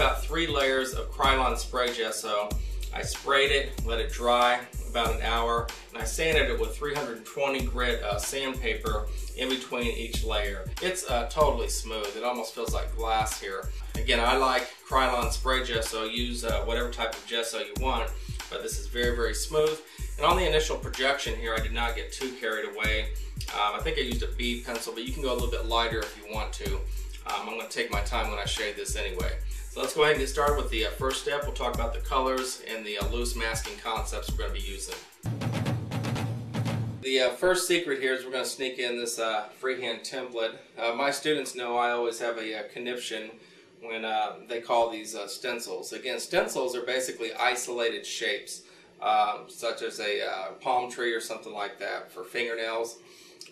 about 3 layers of Krylon spray gesso. I sprayed it, let it dry about an hour, and I sanded it with 320 grit sandpaper in between each layer. It's totally smooth. It almost feels like glass here. Again, I like Krylon spray gesso. Use whatever type of gesso you want, but this is very, very smooth. And on the initial projection here, I did not get too carried away. I think I used a B pencil, but you can go a little bit lighter if you want to. I'm going to take my time when I shade this anyway. So let's go ahead and get started with the first step. We'll talk about the colors and the loose masking concepts we're going to be using. The first secret here is we're going to sneak in this freehand template. My students know I always have a conniption when they call these stencils. Again, stencils are basically isolated shapes, such as a palm tree or something like that for fingernails,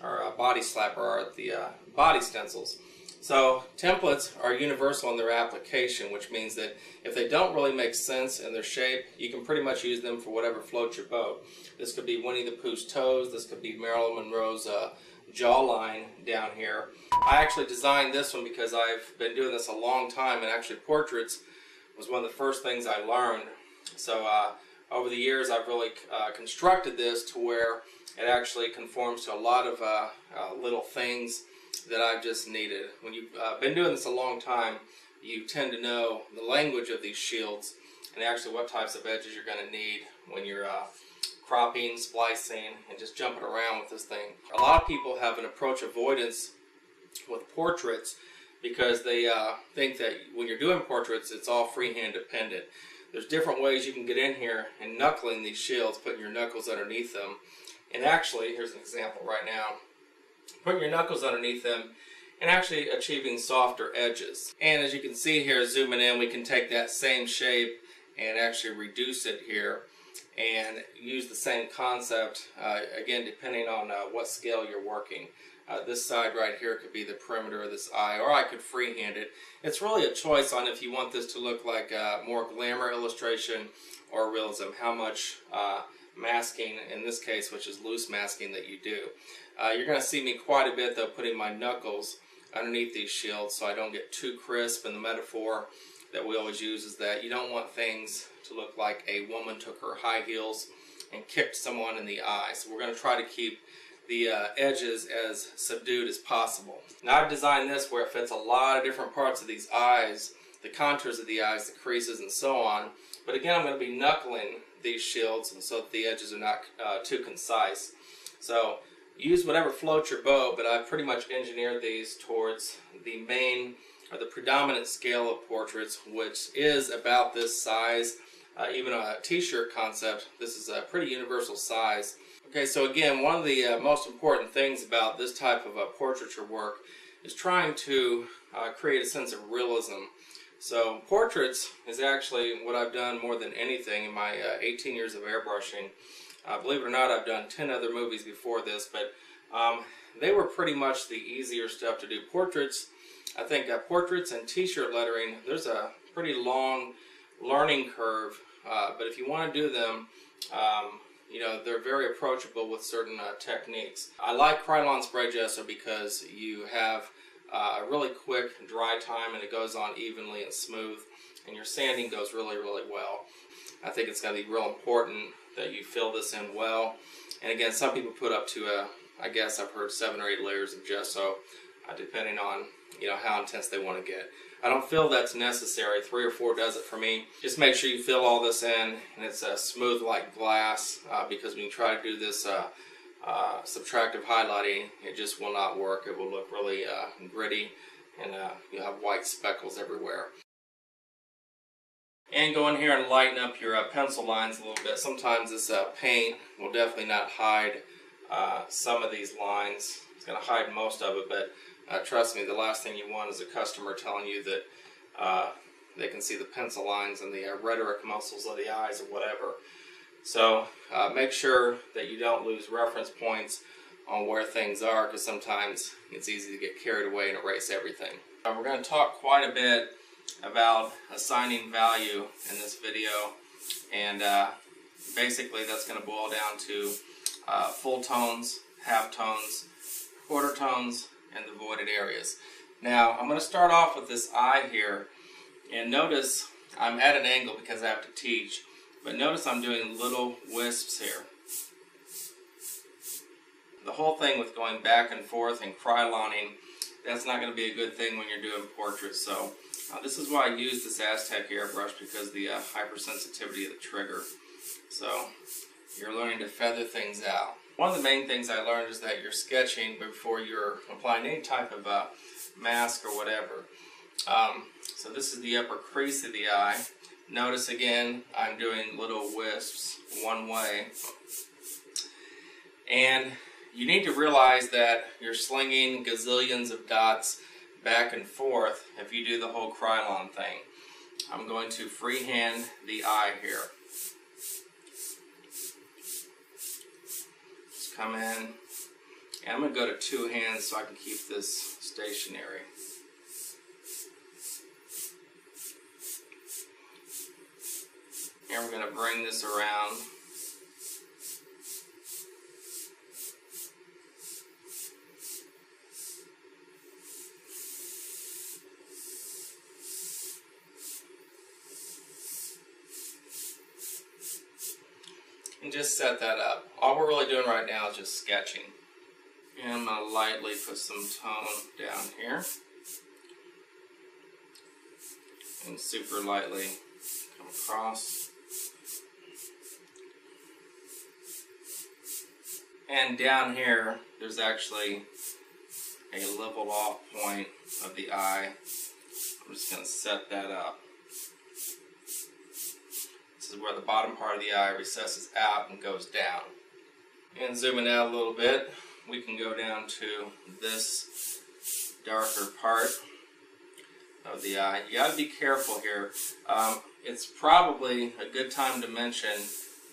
or a body slapper are the body stencils. So templates are universal in their application, which means that if they don't really make sense in their shape, you can pretty much use them for whatever floats your boat. This could be Winnie the Pooh's toes, this could be Marilyn Monroe's jawline down here. I actually designed this one because I've been doing this a long time, and actually portraits was one of the first things I learned. So over the years I've really constructed this to where it actually conforms to a lot of little things that I've just needed. When you've been doing this a long time, you tend to know the language of these shields and actually what types of edges you're going to need when you're cropping, splicing, and just jumping around with this thing. A lot of people have an approach avoidance with portraits because they think that when you're doing portraits, it's all freehand dependent. There's different ways you can get in here and knuckling these shields, putting your knuckles underneath them. And actually, here's an example right now. Putting your knuckles underneath them and actually achieving softer edges. And as you can see here, zooming in, we can take that same shape and actually reduce it here and use the same concept, again, depending on what scale you're working. This side right here could be the perimeter of this eye, or I could freehand it. It's really a choice on if you want this to look like more glamour illustration or realism, how much masking, in this case, which is loose masking, that you do. You're going to see me quite a bit, though, putting my knuckles underneath these shields so I don't get too crisp. And the metaphor that we always use is that you don't want things to look like a woman took her high heels and kicked someone in the eye. So we're going to try to keep the edges as subdued as possible. Now I've designed this where it fits a lot of different parts of these eyes, the contours of the eyes, the creases, and so on. But again, I'm going to be knuckling these shields and so that the edges are not too concise. So use whatever floats your boat, but I've pretty much engineered these towards the main or the predominant scale of portraits, which is about this size. Even a t-shirt concept, this is a pretty universal size. Okay, so again, one of the most important things about this type of portraiture work is trying to create a sense of realism. So portraits is actually what I've done more than anything in my 18 years of airbrushing. Believe it or not, I've done 10 other movies before this, but they were pretty much the easier stuff to do. Portraits, I think portraits and t-shirt lettering, there's a pretty long learning curve, but if you want to do them, you know, they're very approachable with certain techniques. I like Krylon spray gesso because you have a really quick dry time and it goes on evenly and smooth, and your sanding goes really, really well. I think it's going to be real important that you fill this in well. And again, some people put up to, I guess I've heard 7 or 8 layers of gesso, depending on, you know, how intense they want to get. I don't feel that's necessary. 3 or 4 does it for me. Just make sure you fill all this in and it's smooth like glass, because when you try to do this subtractive highlighting, it just will not work. It will look really gritty, and you'll have white speckles everywhere. And go in here and lighten up your pencil lines a little bit. Sometimes this paint will definitely not hide some of these lines. It's going to hide most of it, but trust me, the last thing you want is a customer telling you that they can see the pencil lines and the rhetoric muscles of the eyes or whatever. So make sure that you don't lose reference points on where things are, because sometimes it's easy to get carried away and erase everything. We're going to talk quite a bit about assigning value in this video, and basically that's going to boil down to full tones, half tones, quarter tones, and the voided areas. Now I'm going to start off with this eye here, And notice I'm at an angle because I have to teach, but notice I'm doing little wisps here. The whole thing with going back and forth and Kryloning, that's not going to be a good thing when you're doing portraits. So this is why I use this Aztec airbrush, because the hypersensitivity of the trigger. So you're learning to feather things out. One of the main things I learned is that you're sketching before you're applying any type of mask or whatever. So this is the upper crease of the eye. Notice again, I'm doing little wisps one way. And you need to realize that you're slinging gazillions of dots back and forth if you do the whole Krylon thing. I'm going to freehand the eye here. Just come in, and I'm going to go to two hands so I can keep this stationary. And we're going to bring this around. And just set that up. All we're really doing right now is just sketching. And I'm going to lightly put some tone down here. And super lightly come across. And down here, there's actually a leveled off point of the eye. I'm just going to set that up. This is where the bottom part of the eye recesses out and goes down. And zooming out a little bit, we can go down to this darker part of the eye. You got to be careful here. It's probably a good time to mention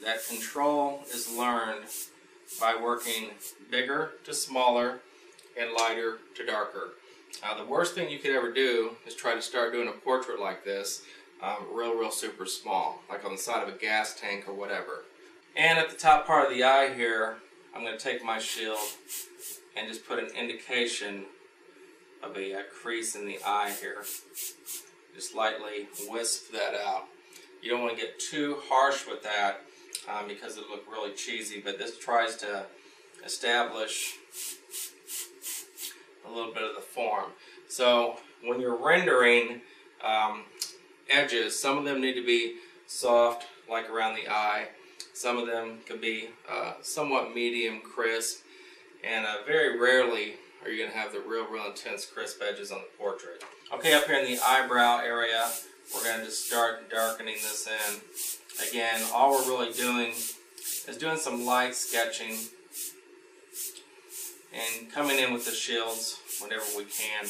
that control is learned by working bigger to smaller and lighter to darker. The worst thing you could ever do is try to start doing a portrait like this real super small, like on the side of a gas tank or whatever. And at the top part of the eye here, I'm going to take my shield and just put an indication of a crease in the eye here. Just lightly wisp that out. You don't want to get too harsh with that because it'll look really cheesy, but this tries to establish a little bit of the form. So when you're rendering edges, some of them need to be soft, like around the eye. Some of them can be somewhat medium crisp, and very rarely are you going to have the real intense crisp edges on the portrait. Okay, up here in the eyebrow area, we're going to just start darkening this in. Again, all we're really doing is doing some light sketching and coming in with the shields whenever we can.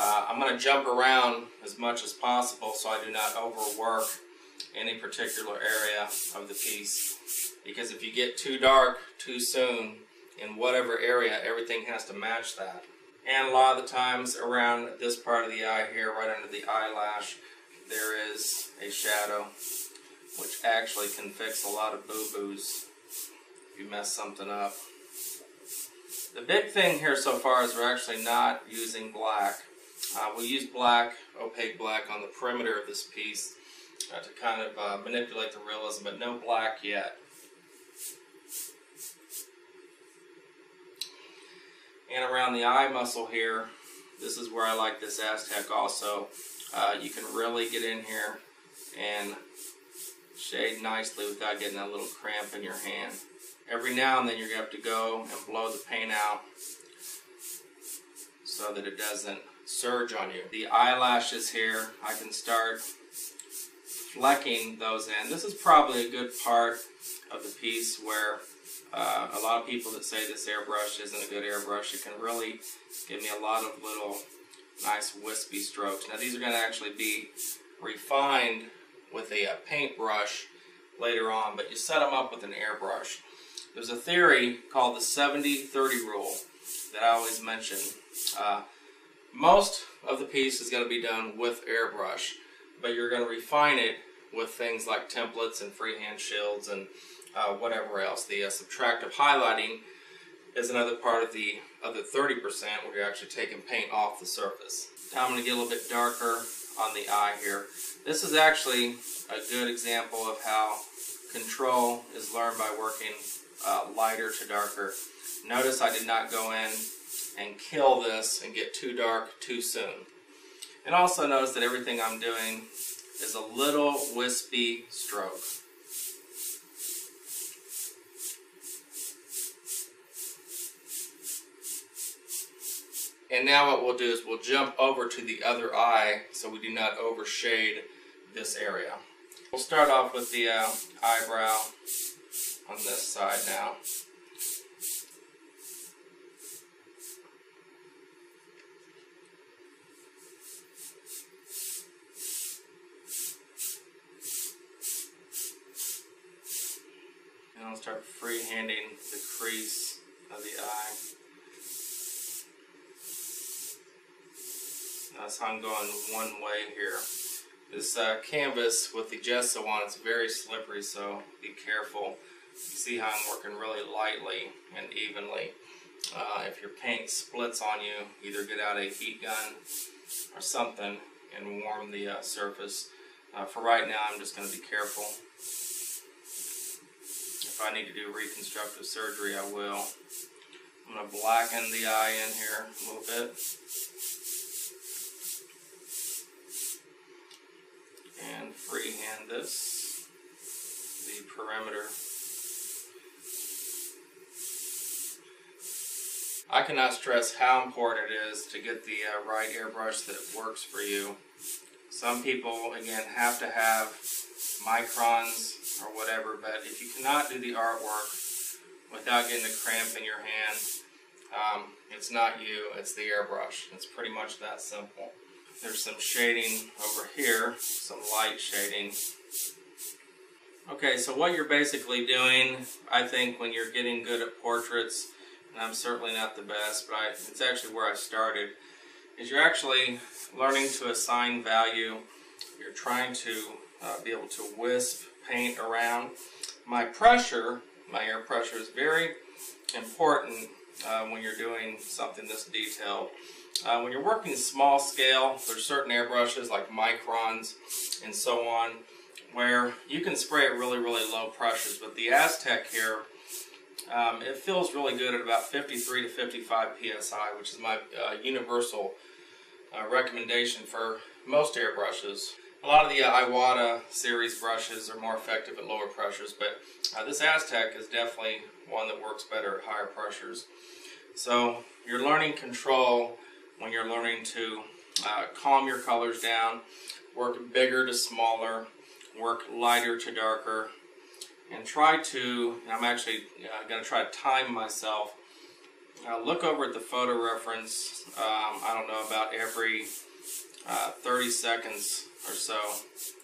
I'm going to jump around as much as possible so I do not overwork any particular area of the piece. Because if you get too dark too soon in whatever area, everything has to match that. And a lot of the times around this part of the eye here, right under the eyelash, there is a shadow, which actually can fix a lot of boo-boos if you mess something up. The big thing here so far is we're actually not using black. We'll use black, opaque black, on the perimeter of this piece to kind of manipulate the realism, but no black yet. And around the eye muscle here, this is where I like this Aztec also. You can really get in here and shade nicely without getting that little cramp in your hand. Every now and then you're going to have to go and blow the paint out so that it doesn't surge on you. The eyelashes here, I can start flecking those in. This is probably a good part of the piece where a lot of people that say this airbrush isn't a good airbrush, it can really give me a lot of little nice wispy strokes. Now these are going to actually be refined with a paintbrush later on, but you set them up with an airbrush. There's a theory called the 70-30 rule that I always mention. Most of the piece is going to be done with airbrush, but you're going to refine it with things like templates and freehand shields and whatever else. The subtractive highlighting is another part of the other 30% where you're actually taking paint off the surface. Now I'm going to get a little bit darker on the eye here. This is actually a good example of how control is learned by working lighter to darker. Notice I did not go in and kill this and get too dark too soon. And also notice that everything I'm doing is a little wispy stroke. And now what we'll do is we'll jump over to the other eye so we do not overshade this area. We'll start off with the eyebrow on this side now. And I'll start freehanding the crease of the eye. That's how I'm going one way here. This canvas with the gesso on, it's very slippery, so be careful. You see how I'm working really lightly and evenly. If your paint splits on you, either get out a heat gun or something and warm the surface. For right now, I'm just going to be careful. If I need to do reconstructive surgery, I will. I'm going to blacken the eye in here a little bit. And freehand this, the perimeter. I cannot stress how important it is to get the right airbrush that works for you. Some people, again, have to have microns or whatever, but if you cannot do the artwork without getting a cramp in your hand, it's not you, it's the airbrush. It's pretty much that simple. There's some shading over here, some light shading. Okay, so what you're basically doing, I think when you're getting good at portraits, and I'm certainly not the best, but it's actually where I started, is you're actually learning to assign value. You're trying to be able to wisp paint around. My pressure, my air pressure is very important when you're doing something this detailed. When you're working small scale, there's certain airbrushes like microns and so on where you can spray at really, really low pressures. But the Aztec here, it feels really good at about 53 to 55 psi, which is my universal recommendation for most airbrushes. A lot of the Iwata series brushes are more effective at lower pressures, but this Aztec is definitely one that works better at higher pressures. So you're learning control when you're learning to calm your colors down, work bigger to smaller, work lighter to darker, and try to, I'm actually going to try to time myself, look over at the photo reference, I don't know, about every 30 seconds or so.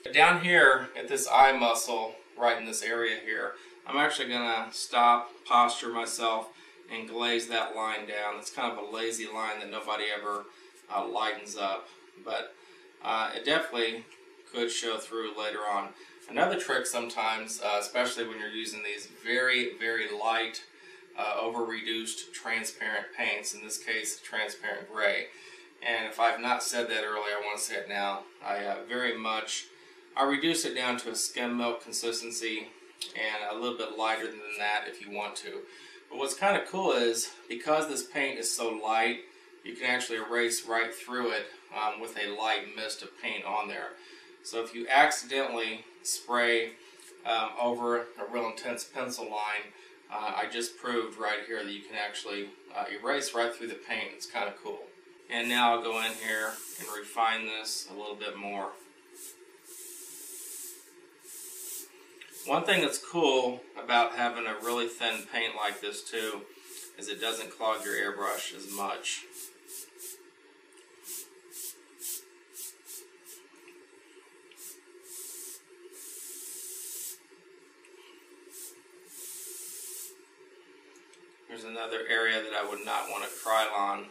But down here at this eye muscle, right in this area here, I'm actually going to stop, posture myself, and glaze that line down. It's kind of a lazy line that nobody ever lightens up, but it definitely could show through later on. Another trick sometimes, especially when you're using these very, very light, over-reduced transparent paints, in this case transparent gray, and if I've not said that earlier, I want to say it now, I reduce it down to a skim milk consistency and a little bit lighter than that if you want to. But what's kind of cool is, because this paint is so light, you can actually erase right through it with a light mist of paint on there. So if you accidentally spray over a real intense pencil line, I just proved right here that you can actually erase right through the paint. It's kind of cool. And now I'll go in here and refine this a little bit more. One thing that's cool about having a really thin paint like this too is it doesn't clog your airbrush as much. Here's another area that I would not want to Krylon,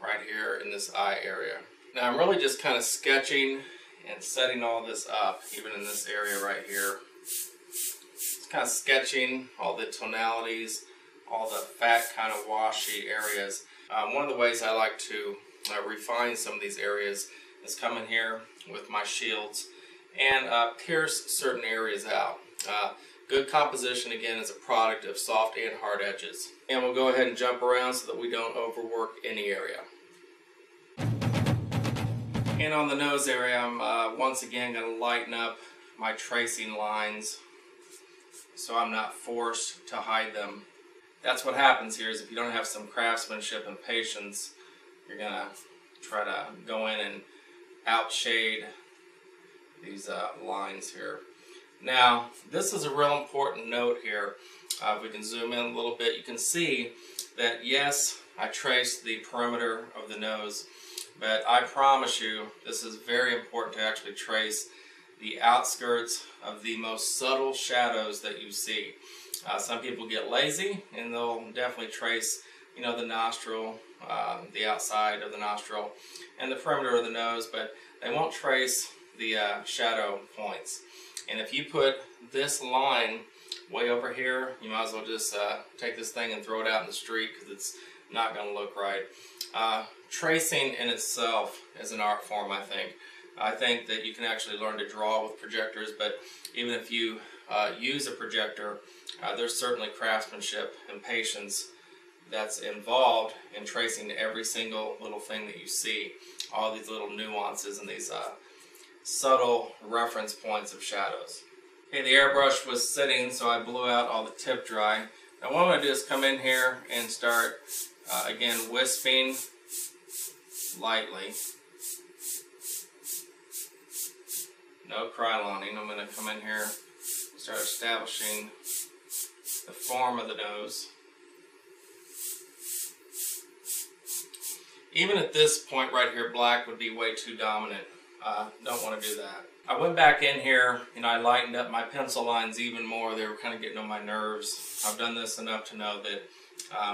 right here in this eye area. Now I'm really just kind of sketching and setting all this up, even in this area right here. It's kind of sketching all the tonalities, all the fat kind of washy areas. One of the ways I like to refine some of these areas, is come in here with my shields and pierce certain areas out. Good composition, again, is a product of soft and hard edges. And we'll go ahead and jump around so that we don't overwork any area. And on the nose area, I'm once again going to lighten up my tracing lines so I'm not forced to hide them. That's what happens here, is if you don't have some craftsmanship and patience, you're going to try to go in and outshade these lines here. Now, this is a real important note here. If we can zoom in a little bit, you can see that, yes, I traced the perimeter of the nose, but I promise you, this is very important to actually trace the outskirts of the most subtle shadows that you see. Some people get lazy, and they'll definitely trace, you know, the nostril, the outside of the nostril, and the perimeter of the nose, but they won't trace the shadow points. And if you put this line way over here, you might as well just take this thing and throw it out in the street, because it's not going to look right. Tracing in itself is an art form, I think. I think that you can actually learn to draw with projectors, but even if you use a projector, there's certainly craftsmanship and patience that's involved in tracing every single little thing that you see, all these little nuances and these subtle reference points of shadows. Okay, the airbrush was sitting, so I blew out all the tip dry. Now what I'm going to do is come in here and start, again, wisping lightly. No Kryloning. I'm going to come in here and start establishing the form of the nose. Even at this point right here, black would be way too dominant. Don't want to do that. I went back in here and I lightened up my pencil lines even more. They were kind of getting on my nerves. I've done this enough to know that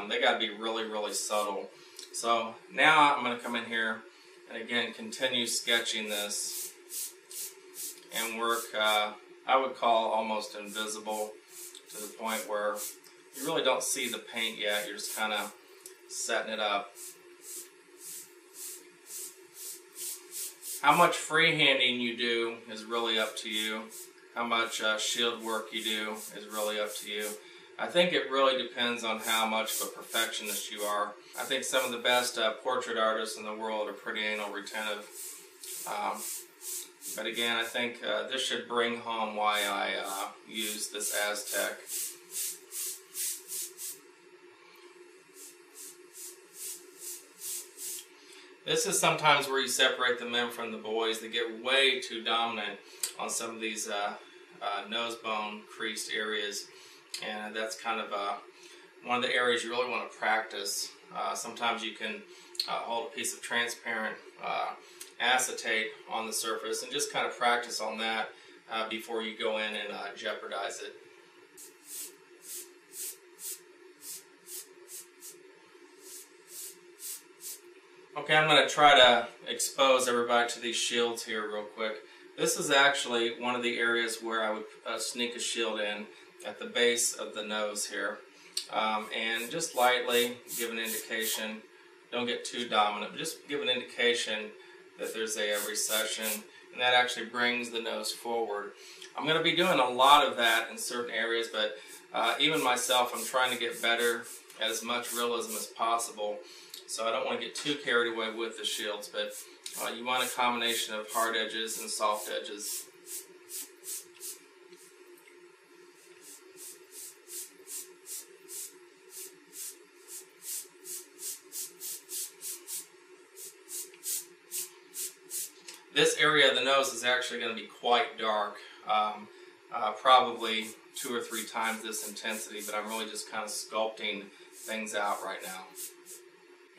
they got to be really, really subtle. So now I'm going to come in here and again continue sketching this and work, I would call almost invisible, to the point where you really don't see the paint yet. You're just kind of setting it up. How much freehanding you do is really up to you. How much shield work you do is really up to you. I think it really depends on how much of a perfectionist you are. I think some of the best portrait artists in the world are pretty anal retentive. But again, I think this should bring home why I use this Aztec. This is sometimes where you separate the men from the boys. They get way too dominant on some of these nose bone creased areas. And that's kind of one of the areas you really want to practice. Sometimes you can hold a piece of transparent acetate on the surface and just kind of practice on that before you go in and jeopardize it. Okay, I'm going to try to expose everybody to these shields here real quick. This is actually one of the areas where I would sneak a shield in at the base of the nose here. And just lightly give an indication, don't get too dominant, but just give an indication that there's a recession, and that actually brings the nose forward. I'm going to be doing a lot of that in certain areas, but even myself, I'm trying to get better at as much realism as possible. So I don't want to get too carried away with the shields, but you want a combination of hard edges and soft edges. This area of the nose is actually going to be quite dark, probably 2 or 3 times this intensity, but I'm really just kind of sculpting things out right now.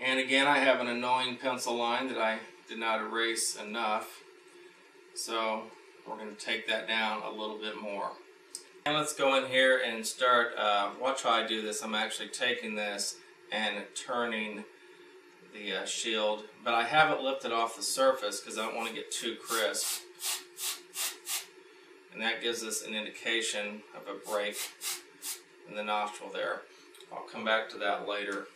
And again, I have an annoying pencil line that I did not erase enough, so we're going to take that down a little bit more. And let's go in here and start, watch how I do this. I'm actually taking this and turning the shield, but I haven't lifted off the surface because I don't want to get too crisp. And that gives us an indication of a break in the nostril there. I'll come back to that later.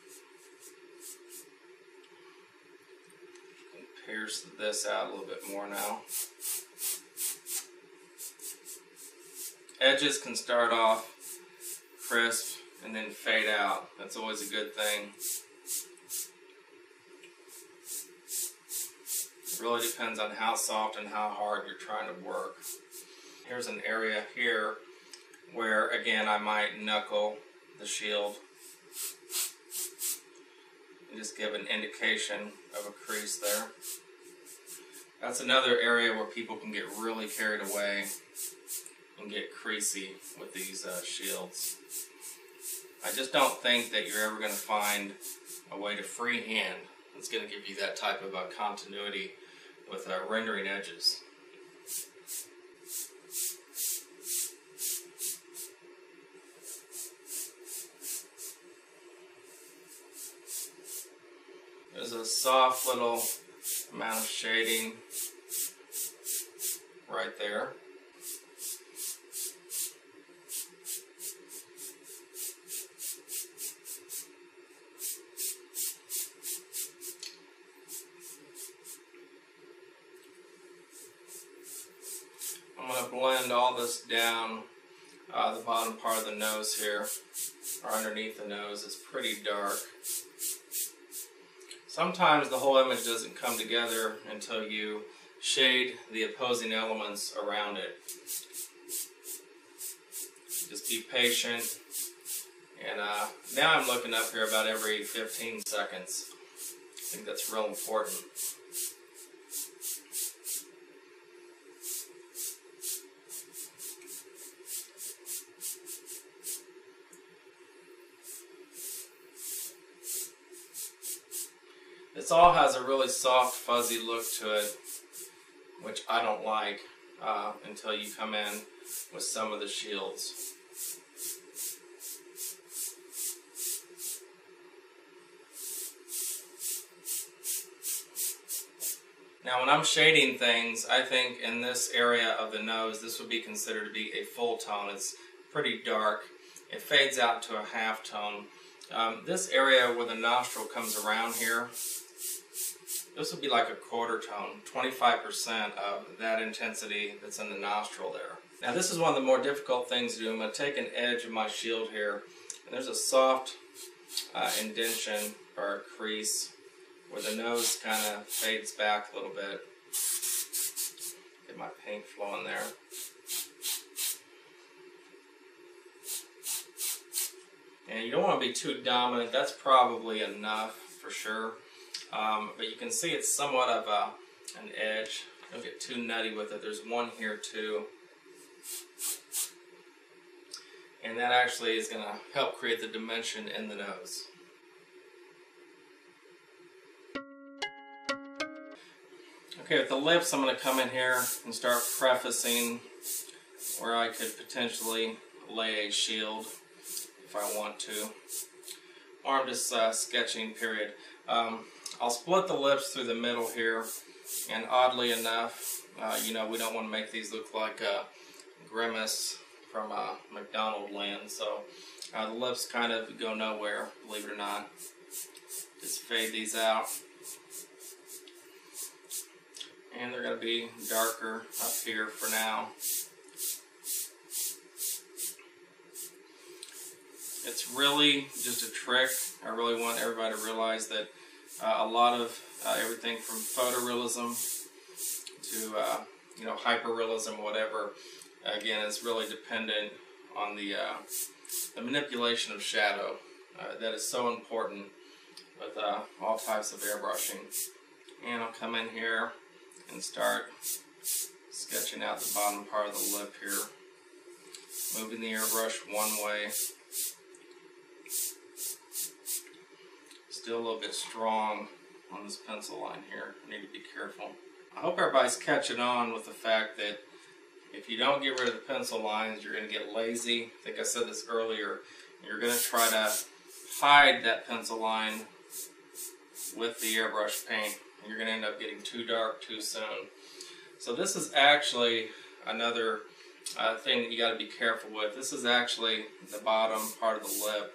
Here's this out a little bit more now. Edges can start off crisp and then fade out. That's always a good thing. It really depends on how soft and how hard you're trying to work. Here's an area here where, again, I might knuckle the shield and just give an indication of a crease there. That's another area where people can get really carried away and get creasy with these shields. I just don't think that you're ever going to find a way to freehand that's going to give you that type of continuity with rendering edges. There's a soft little amount of shading right there. I'm going to blend all this down. The bottom part of the nose here, or underneath the nose, is pretty dark. Sometimes the whole image doesn't come together until you shade the opposing elements around it. Just be patient. And now I'm looking up here about every 15 seconds. I think that's real important. This all has a really soft, fuzzy look to it, which I don't like until you come in with some of the shields. Now, when I'm shading things, I think in this area of the nose, this would be considered to be a full tone. It's pretty dark. It fades out to a half tone. This area where the nostril comes around here, this would be like a quarter tone, 25% of that intensity that's in the nostril there. Now this is one of the more difficult things to do. I'm going to take an edge of my shield here, and there's a soft indention or crease where the nose kind of fades back a little bit. Get my paint flowing there. And you don't want to be too dominant. That's probably enough for sure. But you can see it's somewhat of an edge. Don't get too nutty with it. There's one here too. And that actually is going to help create the dimension in the nose. Okay, with the lips, I'm going to come in here and start prefacing where I could potentially lay a shield if I want to, or I'm just sketching, period. I'll split the lips through the middle here, and oddly enough, you know, we don't want to make these look like a grimace from McDonald Land, so the lips kind of go nowhere, believe it or not. Just fade these out, and they're going to be darker up here for now. It's really just a trick. I really want everybody to realize that a lot of everything from photorealism to you know, hyperrealism, whatever, again, is really dependent on the manipulation of shadow. That is so important with all types of airbrushing. And I'll come in here and start sketching out the bottom part of the lip here, moving the airbrush one way. Still a little bit strong on this pencil line here. I need to be careful. I hope everybody's catching on with the fact that if you don't get rid of the pencil lines, you're going to get lazy. I think I said this earlier. You're going to try to hide that pencil line with the airbrush paint, and you're going to end up getting too dark too soon. So this is actually another thing that you got to be careful with. This is actually the bottom part of the lip.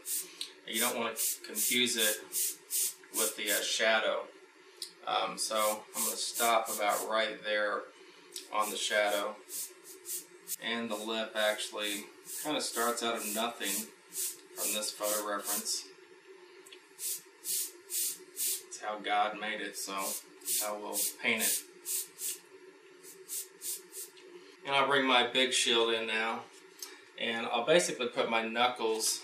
You don't want to confuse it with the shadow. So I'm going to stop about right there on the shadow. And the lip actually kind of starts out of nothing from this photo reference. It's how God made it, so that's how we'll paint it. And I'll bring my big shield in now. And I'll basically put my knuckles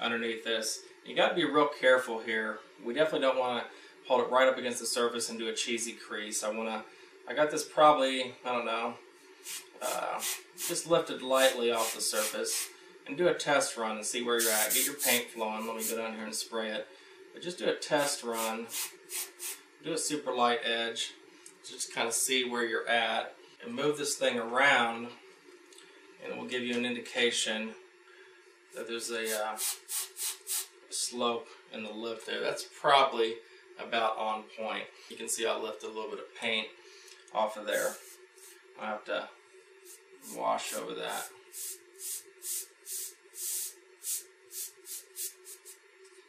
underneath this. You got to be real careful here. We definitely don't want to hold it right up against the surface and do a cheesy crease. I got this probably, I don't know, just lifted lightly off the surface, and do a test run and see where you're at. Get your paint flowing. Let me go down here and spray it. But just do a test run. Do a super light edge. Just kind of see where you're at. And move this thing around, and it will give you an indication that there's a slope in the lip there. That's probably about on point. You can see I left a little bit of paint off of there. I have to wash over that.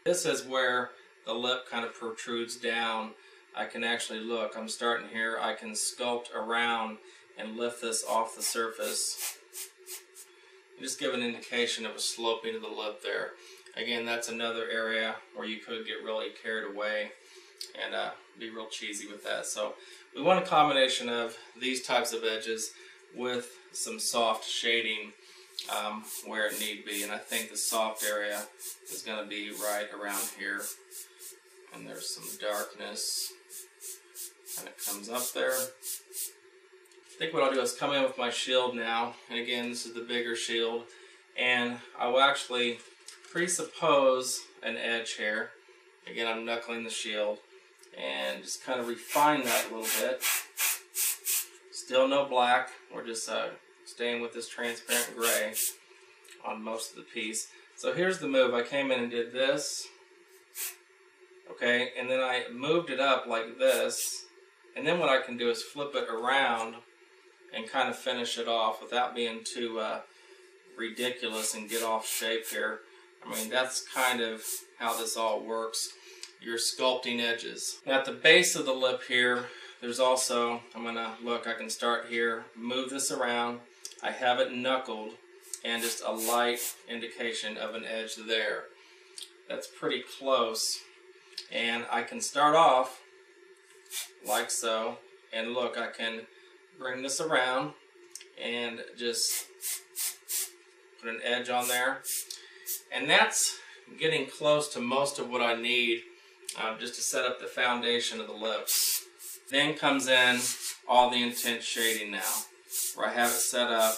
This is where the lip kind of protrudes down. I can actually look. I'm starting here. I can sculpt around and lift this off the surface. Just give an indication of a sloping of the lip there. Again, that's another area where you could get really carried away and be real cheesy with that. So we want a combination of these types of edges with some soft shading where it need be. And I think the soft area is going to be right around here. And there's some darkness, and it comes up there. I think what I'll do is come in with my shield now, and again, this is the bigger shield, and I will actually presuppose an edge here. Again, I'm knuckling the shield, and just kind of refine that a little bit. Still no black, we're just staying with this transparent gray on most of the piece. So here's the move. I came in and did this. Okay, and then I moved it up like this, and then what I can do is flip it around and kind of finish it off without being too ridiculous and get off shape here. I mean, that's kind of how this all works. You're sculpting edges. Now at the base of the lip here, there's also, I'm going to look, I can start here, move this around. I have it knuckled, and just a light indication of an edge there. That's pretty close. And I can start off like so, and look, I can bring this around and just put an edge on there, and that's getting close to most of what I need just to set up the foundation of the lips. Then comes in all the intense shading now, where I have it set up.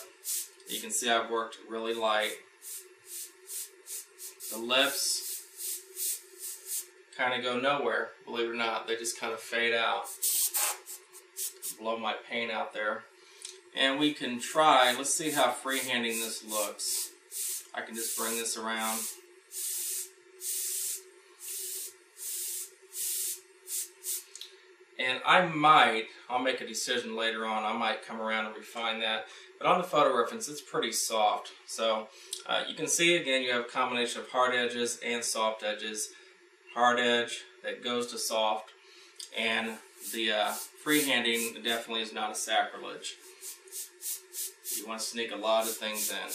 You can see I've worked really light. The lips kind of go nowhere, believe it or not. They just kind of fade out. Blow my paint out there. And we can try, let's see how freehanding this looks. I can just bring this around. And I'll make a decision later on, I might come around and refine that. But on the photo reference, it's pretty soft. So you can see, again, you have a combination of hard edges and soft edges. Hard edge that goes to soft, and the freehanding definitely is not a sacrilege. You want to sneak a lot of things in.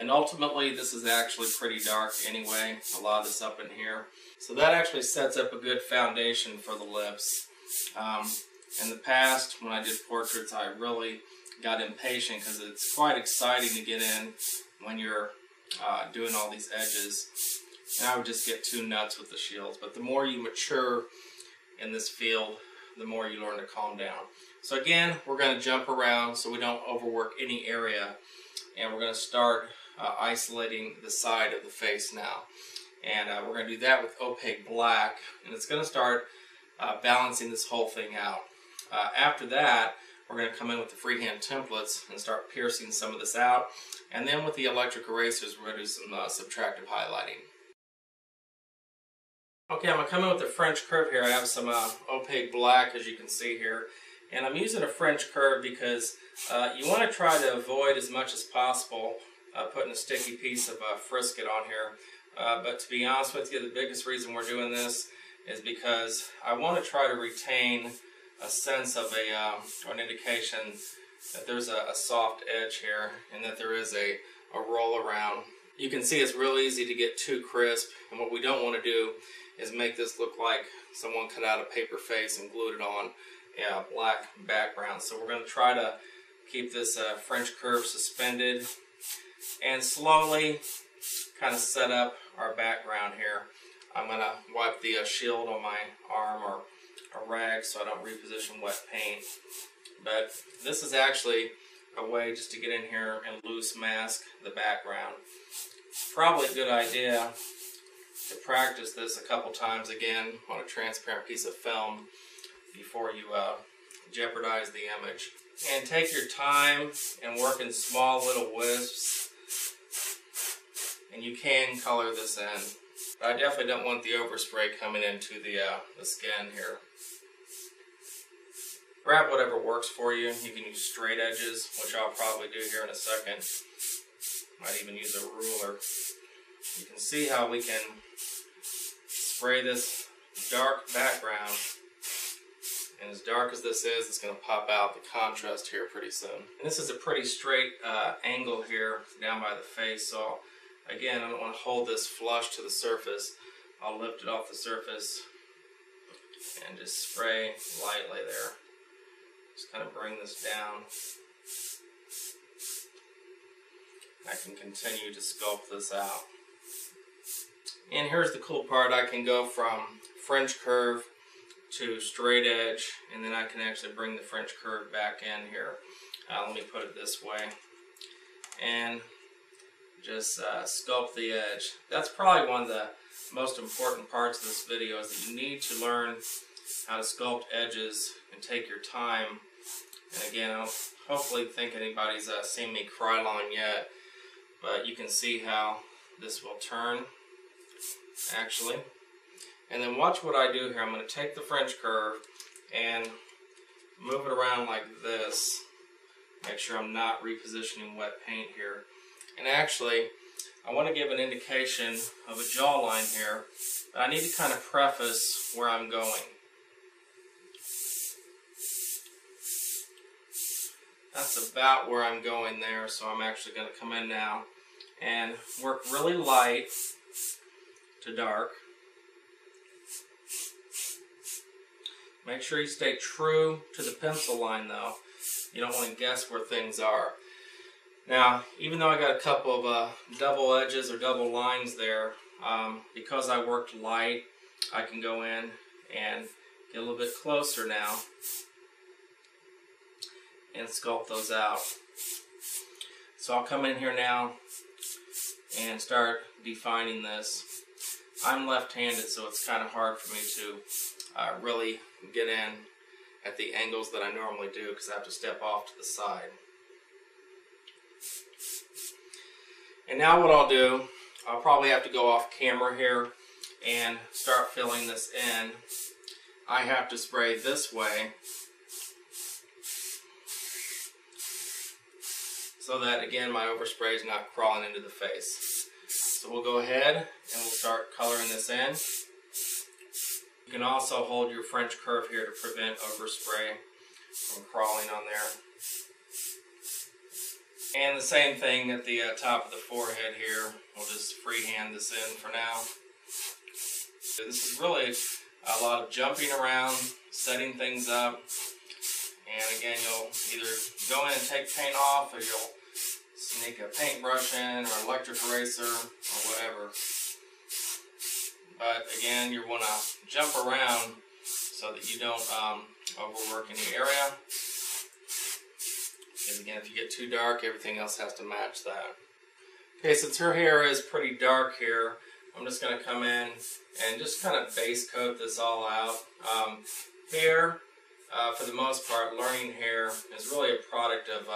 And ultimately, this is actually pretty dark anyway, a lot of this up in here. So that actually sets up a good foundation for the lips. In the past, when I did portraits, I really got impatient because it's quite exciting to get in when you're doing all these edges. And I would just get too nuts with the shields. But the more you mature in this field, the more you learn to calm down. So again, we're going to jump around so we don't overwork any area. And we're going to start isolating the side of the face now. And we're going to do that with opaque black. And it's going to start balancing this whole thing out. After that, we're going to come in with the freehand templates and start piercing some of this out. And then with the electric erasers, we're going to do some subtractive highlighting. Okay, I'm going to come in with a French curve here. I have some opaque black, as you can see here. And I'm using a French curve because you want to try to avoid as much as possible putting a sticky piece of Frisket on here. But to be honest with you, the biggest reason we're doing this is because I want to try to retain a sense of a, or an indication that there's a soft edge here and that there is a roll around. You can see it's real easy to get too crisp, and what we don't want to do is make this look like someone cut out a paper face and glued it on a black background. So we're going to try to keep this French curve suspended and slowly kind of set up our background here. I'm going to wipe the shield on my arm or a rag so I don't reposition wet paint. But this is actually a way just to get in here and loose mask the background. Probably a good idea to practice this a couple times again on a transparent piece of film before you jeopardize the image. And take your time and work in small little wisps, and you can color this in. But I definitely don't want the overspray coming into the skin here. Grab whatever works for you. You can use straight edges, which I'll probably do here in a second. Might even use a ruler. You can see how we can spray this dark background. And as dark as this is, it's going to pop out the contrast here pretty soon. And this is a pretty straight angle here down by the face. So again, I don't want to hold this flush to the surface. I'll lift it off the surface and just spray lightly there. Just kind of bring this down. I can continue to sculpt this out. And here's the cool part. I can go from French curve to straight edge, and then I can actually bring the French curve back in here. Let me put it this way and just sculpt the edge. That's probably one of the most important parts of this video, is that you need to learn how to sculpt edges and take your time. And again, I don't hopefully think anybody's seen me Krylon yet, but you can see how this will turn actually. And then watch what I do here. I'm going to take the French curve and move it around like this. Make sure I'm not repositioning wet paint here. And actually, I want to give an indication of a jawline here, but I need to kind of preface where I'm going. That's about where I'm going there, so I'm actually going to come in now and work really light to dark. Make sure you stay true to the pencil line, though. You don't want to guess where things are. Now, even though I got a couple of double edges or double lines there, because I worked light, I can go in and get a little bit closer now and sculpt those out. So I'll come in here now and start defining this. I'm left-handed, so it's kind of hard for me to really get in at the angles that I normally do, because I have to step off to the side. And now what I'll do, I'll probably have to go off camera here and start filling this in. I have to spray this way so that, again, my overspray is not crawling into the face. So we'll go ahead and we'll start coloring this in. You can also hold your French curve here to prevent overspray from crawling on there. And the same thing at the top of the forehead here. We'll just freehand this in for now. This is really a lot of jumping around, setting things up. And again, you'll either go in and take paint off, or you'll sneak a paintbrush in, or an electric eraser, or whatever. But again, you want to jump around so that you don't overwork any area. Because again, if you get too dark, everything else has to match that. Okay, since her hair is pretty dark here, I'm just going to come in and just kind of base coat this all out. Hair, for the most part, learning hair is really a product of,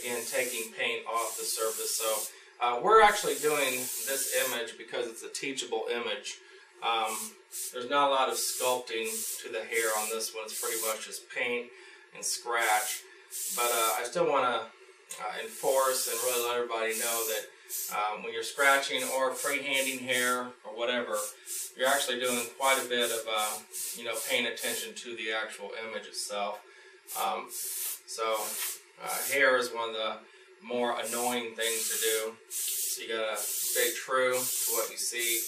again, taking paint off the surface. So we're actually doing this image because it's a teachable image. There's not a lot of sculpting to the hair on this one. It's pretty much just paint and scratch. But I still want to enforce and really let everybody know that When you're scratching or free-handing hair or whatever, you're actually doing quite a bit of paying attention to the actual image itself. Hair is one of the more annoying things to do. So you gotta stay true to what you see,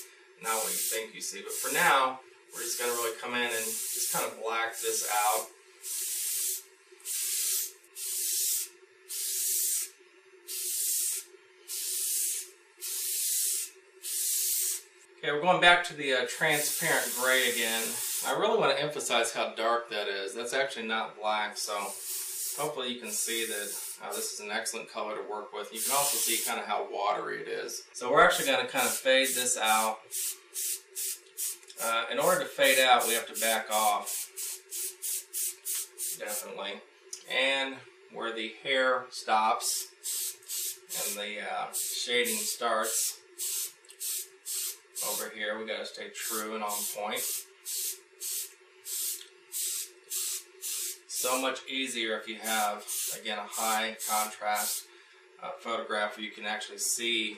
not what you think you see. But for now, we're just gonna really come in and just kind of black this out. Okay, we're going back to the transparent gray again. I really want to emphasize how dark that is. That's actually not black, so hopefully you can see that this is an excellent color to work with. You can also see kind of how watery it is. So we're actually going to kind of fade this out. In order to fade out, we have to back off, definitely. And where the hair stops and the shading starts, over here, we gotta stay true and on point. So much easier if you have, again, a high contrast photograph where you can actually see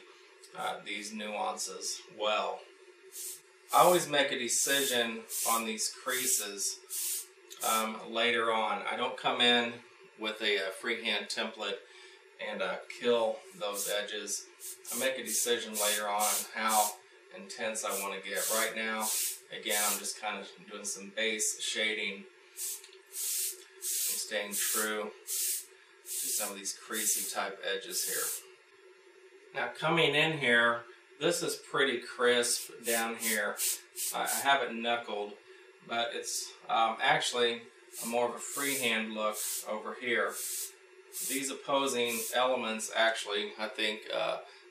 these nuances well. I always make a decision on these creases later on. I don't come in with a freehand template and kill those edges. I make a decision later on how intense I want to get. Right now, again, I'm just kind of doing some base shading and staying true to some of these creasy type edges here. Now coming in here, this is pretty crisp down here. I have it knuckled, but it's actually more of a freehand look over here. These opposing elements actually, I think,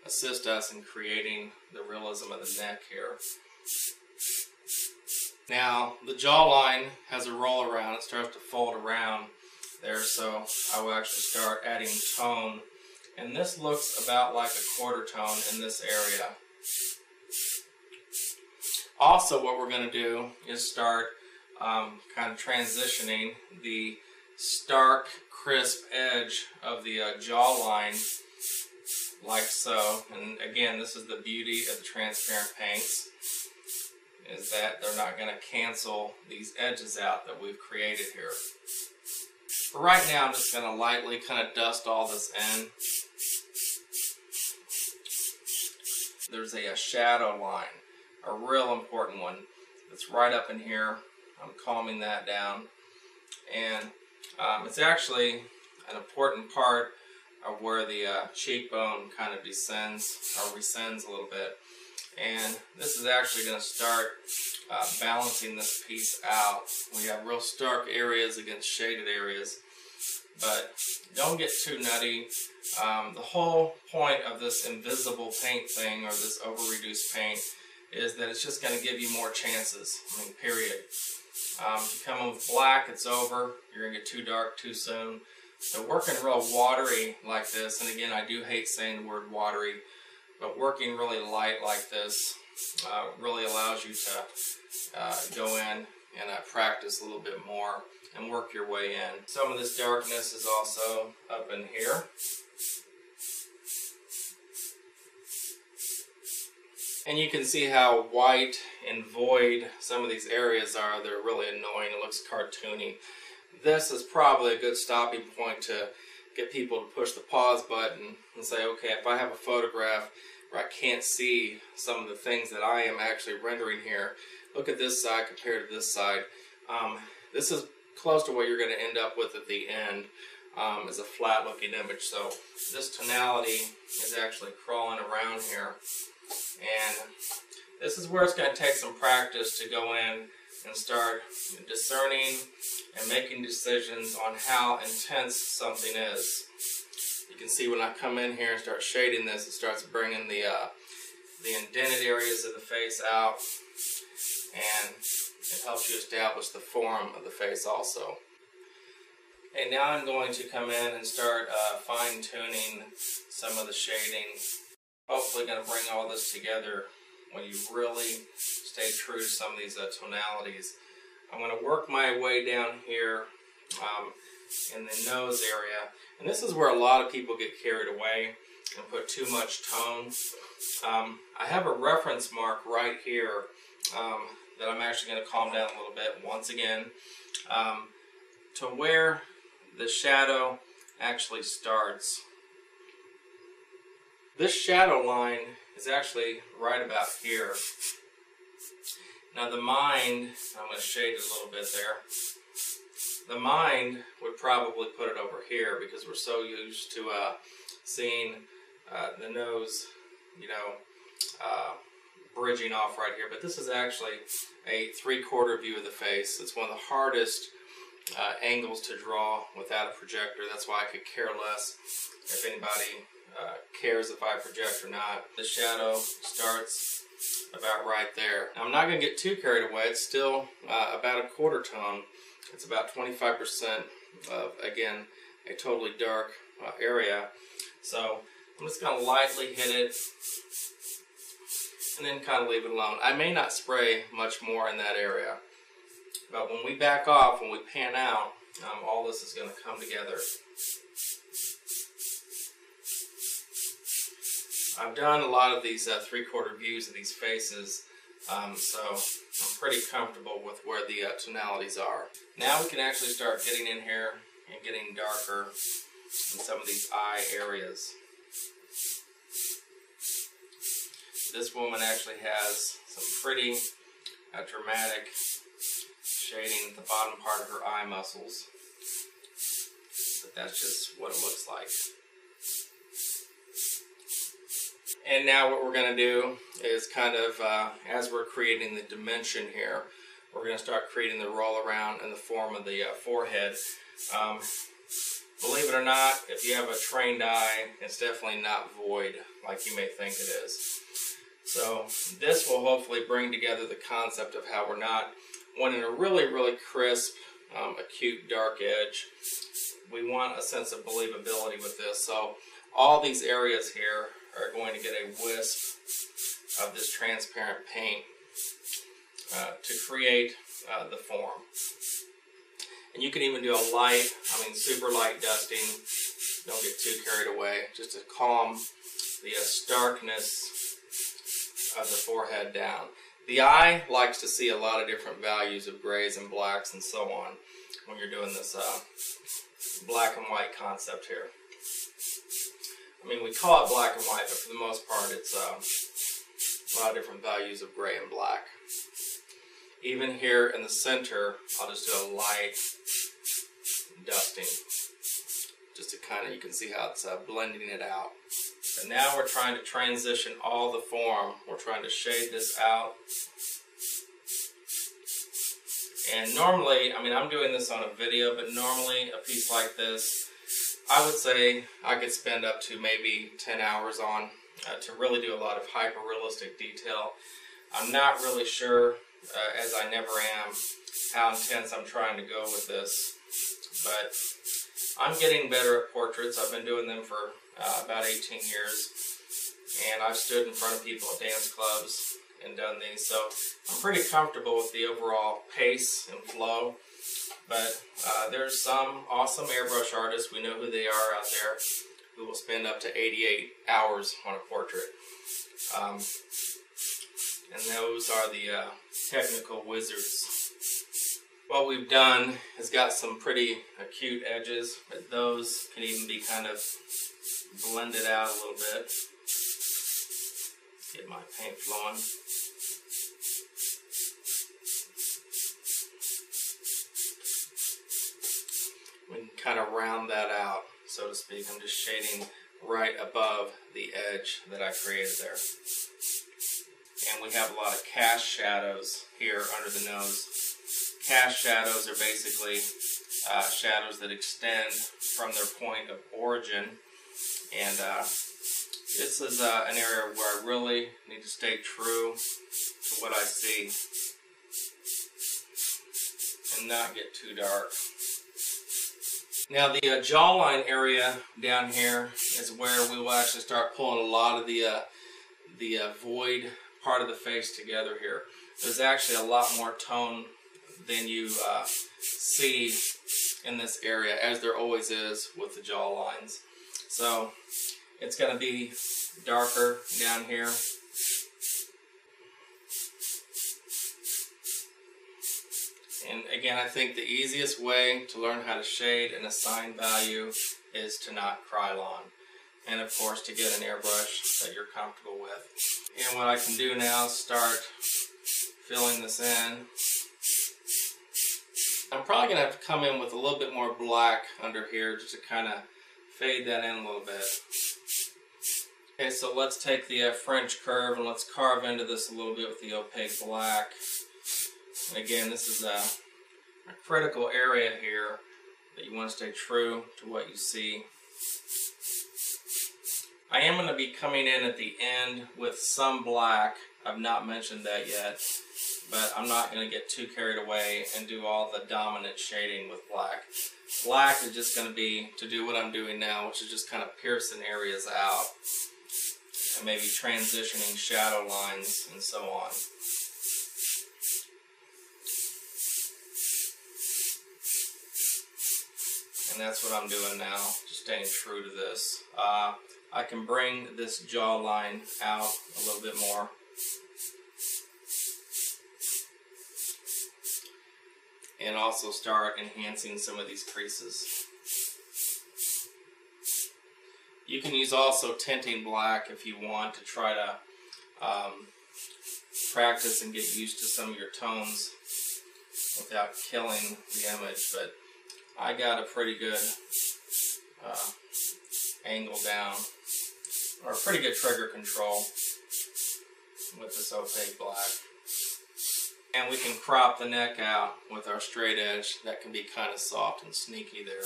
assist us in creating the realism of the neck here. Now, the jawline has a roll around. It starts to fold around there, so I will actually start adding tone. And this looks about like a quarter tone in this area. Also, what we're going to do is start kind of transitioning the stark, crisp edge of the jawline, like so. And again, this is the beauty of the transparent paints, is that they're not going to cancel these edges out that we've created here. For right now, I'm just going to lightly kind of dust all this in. There's a shadow line, a real important one, that's right up in here. I'm calming that down, and it's actually an important part of where the cheekbone kind of descends or rescends a little bit. And this is actually going to start balancing this piece out. We have real stark areas against shaded areas, but don't get too nutty. The whole point of this invisible paint thing, or this over-reduced paint, is that it's just going to give you more chances, I mean, period. If you come in with black, it's over. You're going to get too dark too soon. So working real watery like this, and again, I do hate saying the word watery, but working really light like this really allows you to go in and practice a little bit more and work your way in. Some of this darkness is also up in here. And you can see how white and void some of these areas are. They're really annoying. It looks cartoony. This is probably a good stopping point to get people to push the pause button and say, okay, if I have a photograph where I can't see some of the things that I am actually rendering here, look at this side compared to this side. This is close to what you're going to end up with at the end, is a flat looking image. So this tonality is actually crawling around here, and this is where it's going to take some practice to go in and start discerning and making decisions on how intense something is. You can see when I come in here and start shading this, it starts bringing the indented areas of the face out, and it helps you establish the form of the face also. And now I'm going to come in and start fine-tuning some of the shading. Hopefully going to bring all this together when you really stay true to some of these tonalities. I'm going to work my way down here in the nose area. And this is where a lot of people get carried away. and put too much tone. I have a reference mark right here that I'm actually going to calm down a little bit once again to where the shadow actually starts. This shadow line is actually right about here. Now the mind, I'm going to shade it a little bit there. The mind would probably put it over here because we're so used to seeing the nose, you know, bridging off right here. But this is actually a three-quarter view of the face. It's one of the hardest angles to draw without a projector. That's why I could care less if anybody cares if I project or not. The shadow starts about right there. Now, I'm not going to get too carried away. It's still about a quarter tone. It's about 25% of, again, a totally dark area. So I'm just going to lightly hit it and then kind of leave it alone. I may not spray much more in that area, but when we back off, when we pan out, all this is going to come together. I've done a lot of these three-quarter views of these faces, so I'm pretty comfortable with where the tonalities are. Now we can actually start getting in here and getting darker in some of these eye areas. This woman actually has some pretty dramatic shading at the bottom part of her eye muscles, but that's just what it looks like. And now what we're going to do is kind of, as we're creating the dimension here, we're going to start creating the roll around in the form of the forehead. Believe it or not, if you have a trained eye, it's definitely not void like you may think it is. So this will hopefully bring together the concept of how we're not wanting a really, really crisp, acute dark edge. We want a sense of believability with this. So all these areas here are going to get a wisp of this transparent paint to create the form. And you can even do a light, super light dusting. Don't get too carried away, just to calm the starkness of the forehead down. The eye likes to see a lot of different values of grays and blacks and so on when you're doing this black and white concept here. We call it black and white, but for the most part, it's a lot of different values of gray and black. Even here in the center, I'll just do a light dusting, just to kind of, you can see how it's blending it out. And now we're trying to transition all the form. We're trying to shade this out. And normally, I'm doing this on a video, but normally a piece like this, I would say I could spend up to maybe 10 hours on to really do a lot of hyper-realistic detail. I'm not really sure, as I never am, how intense I'm trying to go with this, but I'm getting better at portraits. I've been doing them for about 18 years, and I've stood in front of people at dance clubs and done these, so I'm pretty comfortable with the overall pace and flow. But there's some awesome airbrush artists, we know who they are out there, who will spend up to 88 hours on a portrait. And those are the technical wizards. What we've done has got some pretty acute edges, but those can even be kind of blended out a little bit. Get my paint flowing. We can kind of round that out, so to speak. I'm just shading right above the edge that I created there. And we have a lot of cast shadows here under the nose. Cast shadows are basically shadows that extend from their point of origin. And this is an area where I really need to stay true to what I see and not get too dark. Now the jawline area down here is where we will actually start pulling a lot of the void part of the face together here. There's actually a lot more tone than you see in this area, as there always is with the jaw lines. So It's going to be darker down here. And again, I think the easiest way to learn how to shade and assign value is to not Krylon. And of course, to get an airbrush that you're comfortable with. And what I can do now is start filling this in. I'm probably going to have to come in with a little bit more black under here just to kind of fade that in a little bit. Okay, so let's take the French curve and let's carve into this a little bit with the opaque black. And again, this is a critical area here that you want to stay true to what you see. I am going to be coming in at the end with some black. I've not mentioned that yet, but I'm not going to get too carried away and do all the dominant shading with black. Black is just going to be to do what I'm doing now, which is just kind of piercing areas out and maybe transitioning shadow lines and so on. And that's what I'm doing now, just staying true to this. I can bring this jawline out a little bit more. And also start enhancing some of these creases. You can use also tinting black if you want to try to practice and get used to some of your tones without killing the image. But I got a pretty good angle down, or a pretty good trigger control with this opaque black. And we can crop the neck out with our straight edge. That can be kind of soft and sneaky there.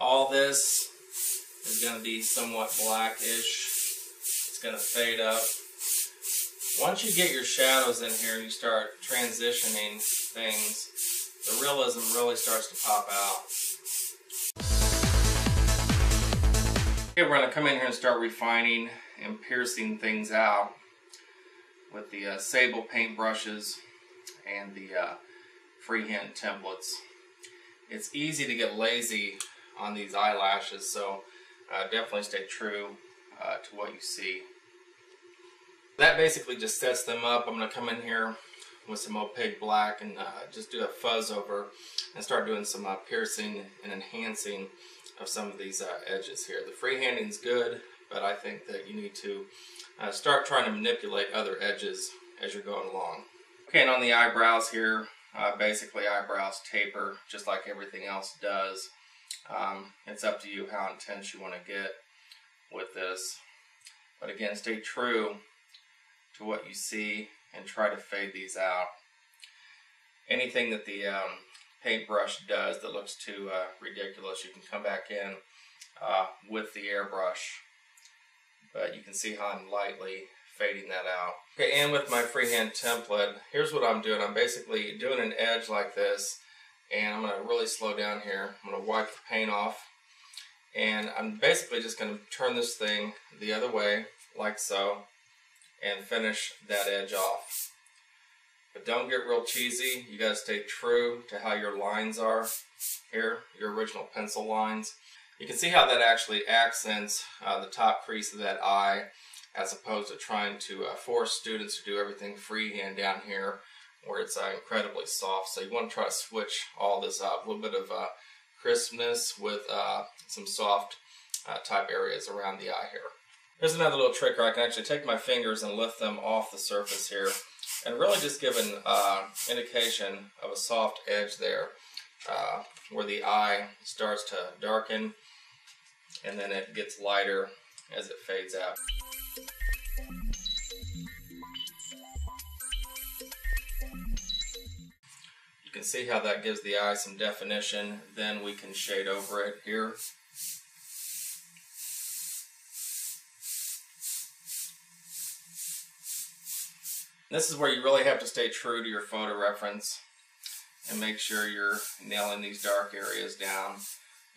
All this is going to be somewhat blackish. It's going to fade up. Once you get your shadows in here and you start transitioning things, the realism really starts to pop out. Okay, we're going to come in here and start refining and piercing things out with the sable paint brushes and the freehand templates. It's easy to get lazy on these eyelashes, so definitely stay true to what you see. That basically just sets them up. I'm going to come in here with some opaque black and just do a fuzz over and start doing some piercing and enhancing of some of these edges here. The freehanding is good, but I think that you need to start trying to manipulate other edges as you're going along. Okay, and on the eyebrows here, basically eyebrows taper just like everything else does. It's up to you how intense you want to get with this. But again, stay true to what you see and try to fade these out. Anything that the paintbrush does that looks too ridiculous, you can come back in with the airbrush. But you can see how I'm lightly fading that out. Okay, and with my freehand template, here's what I'm doing. I'm basically doing an edge like this, and I'm going to really slow down here. I'm going to wipe the paint off, and I'm basically just going to turn this thing the other way, like so, and finish that edge off. But don't get real cheesy. You got to stay true to how your lines are here, your original pencil lines. You can see how that actually accents the top crease of that eye, as opposed to trying to force students to do everything freehand down here where it's incredibly soft. So you want to try to switch all this up. A little bit of crispness with some soft type areas around the eye here. Here's another little trick where I can actually take my fingers and lift them off the surface here and really just give an indication of a soft edge there. Where the eye starts to darken and then it gets lighter as it fades out. You can see how that gives the eye some definition. Then we can shade over it here. This is where you really have to stay true to your photo reference and make sure you're nailing these dark areas down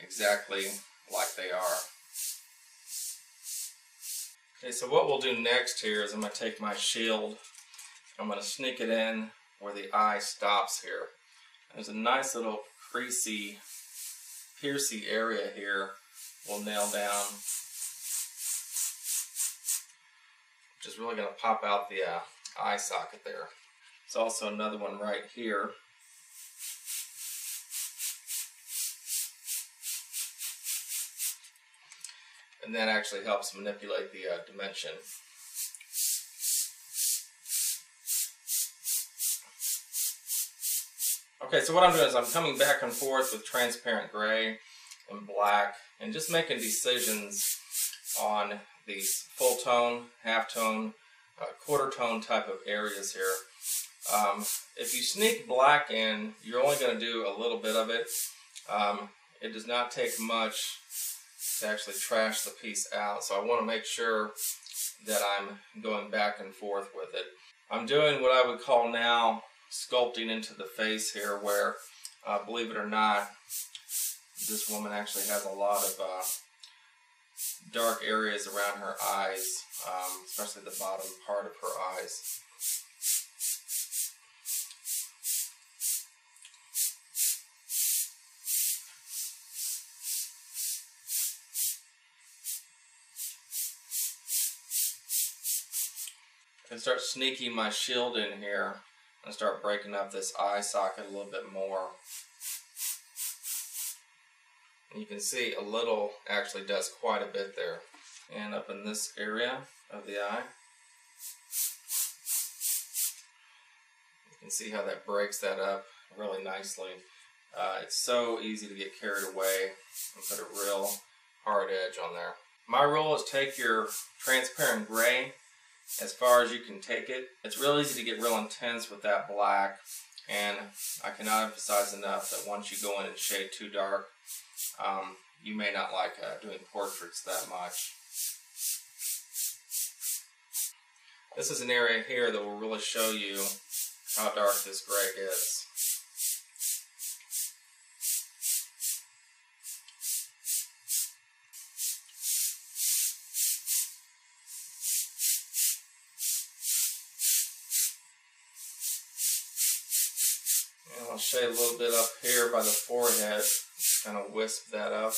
exactly like they are. Okay, so what we'll do next here is I'm going to take my shield. I'm going to sneak it in where the eye stops here. There's a nice little creasy, piercy area here we'll nail down which is really going to pop out the eye socket there. There's also another one right here. And that actually helps manipulate the dimension. Okay, so what I'm doing is I'm coming back and forth with transparent gray and black and just making decisions on these full tone, half tone, quarter tone type of areas here. If you sneak black in, you're only going to do a little bit of it. It does not take much to actually trash the piece out, so I want to make sure that I'm going back and forth with it. I'm doing what I would call now sculpting into the face here, where believe it or not, this woman actually has a lot of dark areas around her eyes, especially the bottom part of her eyes. I can start sneaking my shield in here and start breaking up this eye socket a little bit more. And you can see a little actually does quite a bit there. And up in this area of the eye, you can see how that breaks that up really nicely. It's so easy to get carried away and put a real hard edge on there. My rule is take your transparent gray as far as you can take it. It's real easy to get real intense with that black, and I cannot emphasize enough that once you go in and shade too dark, you may not like doing portraits that much. This is an area here that will really show you how dark this gray gets. I'll shade a little bit up here by the forehead, just kind of wisp that up.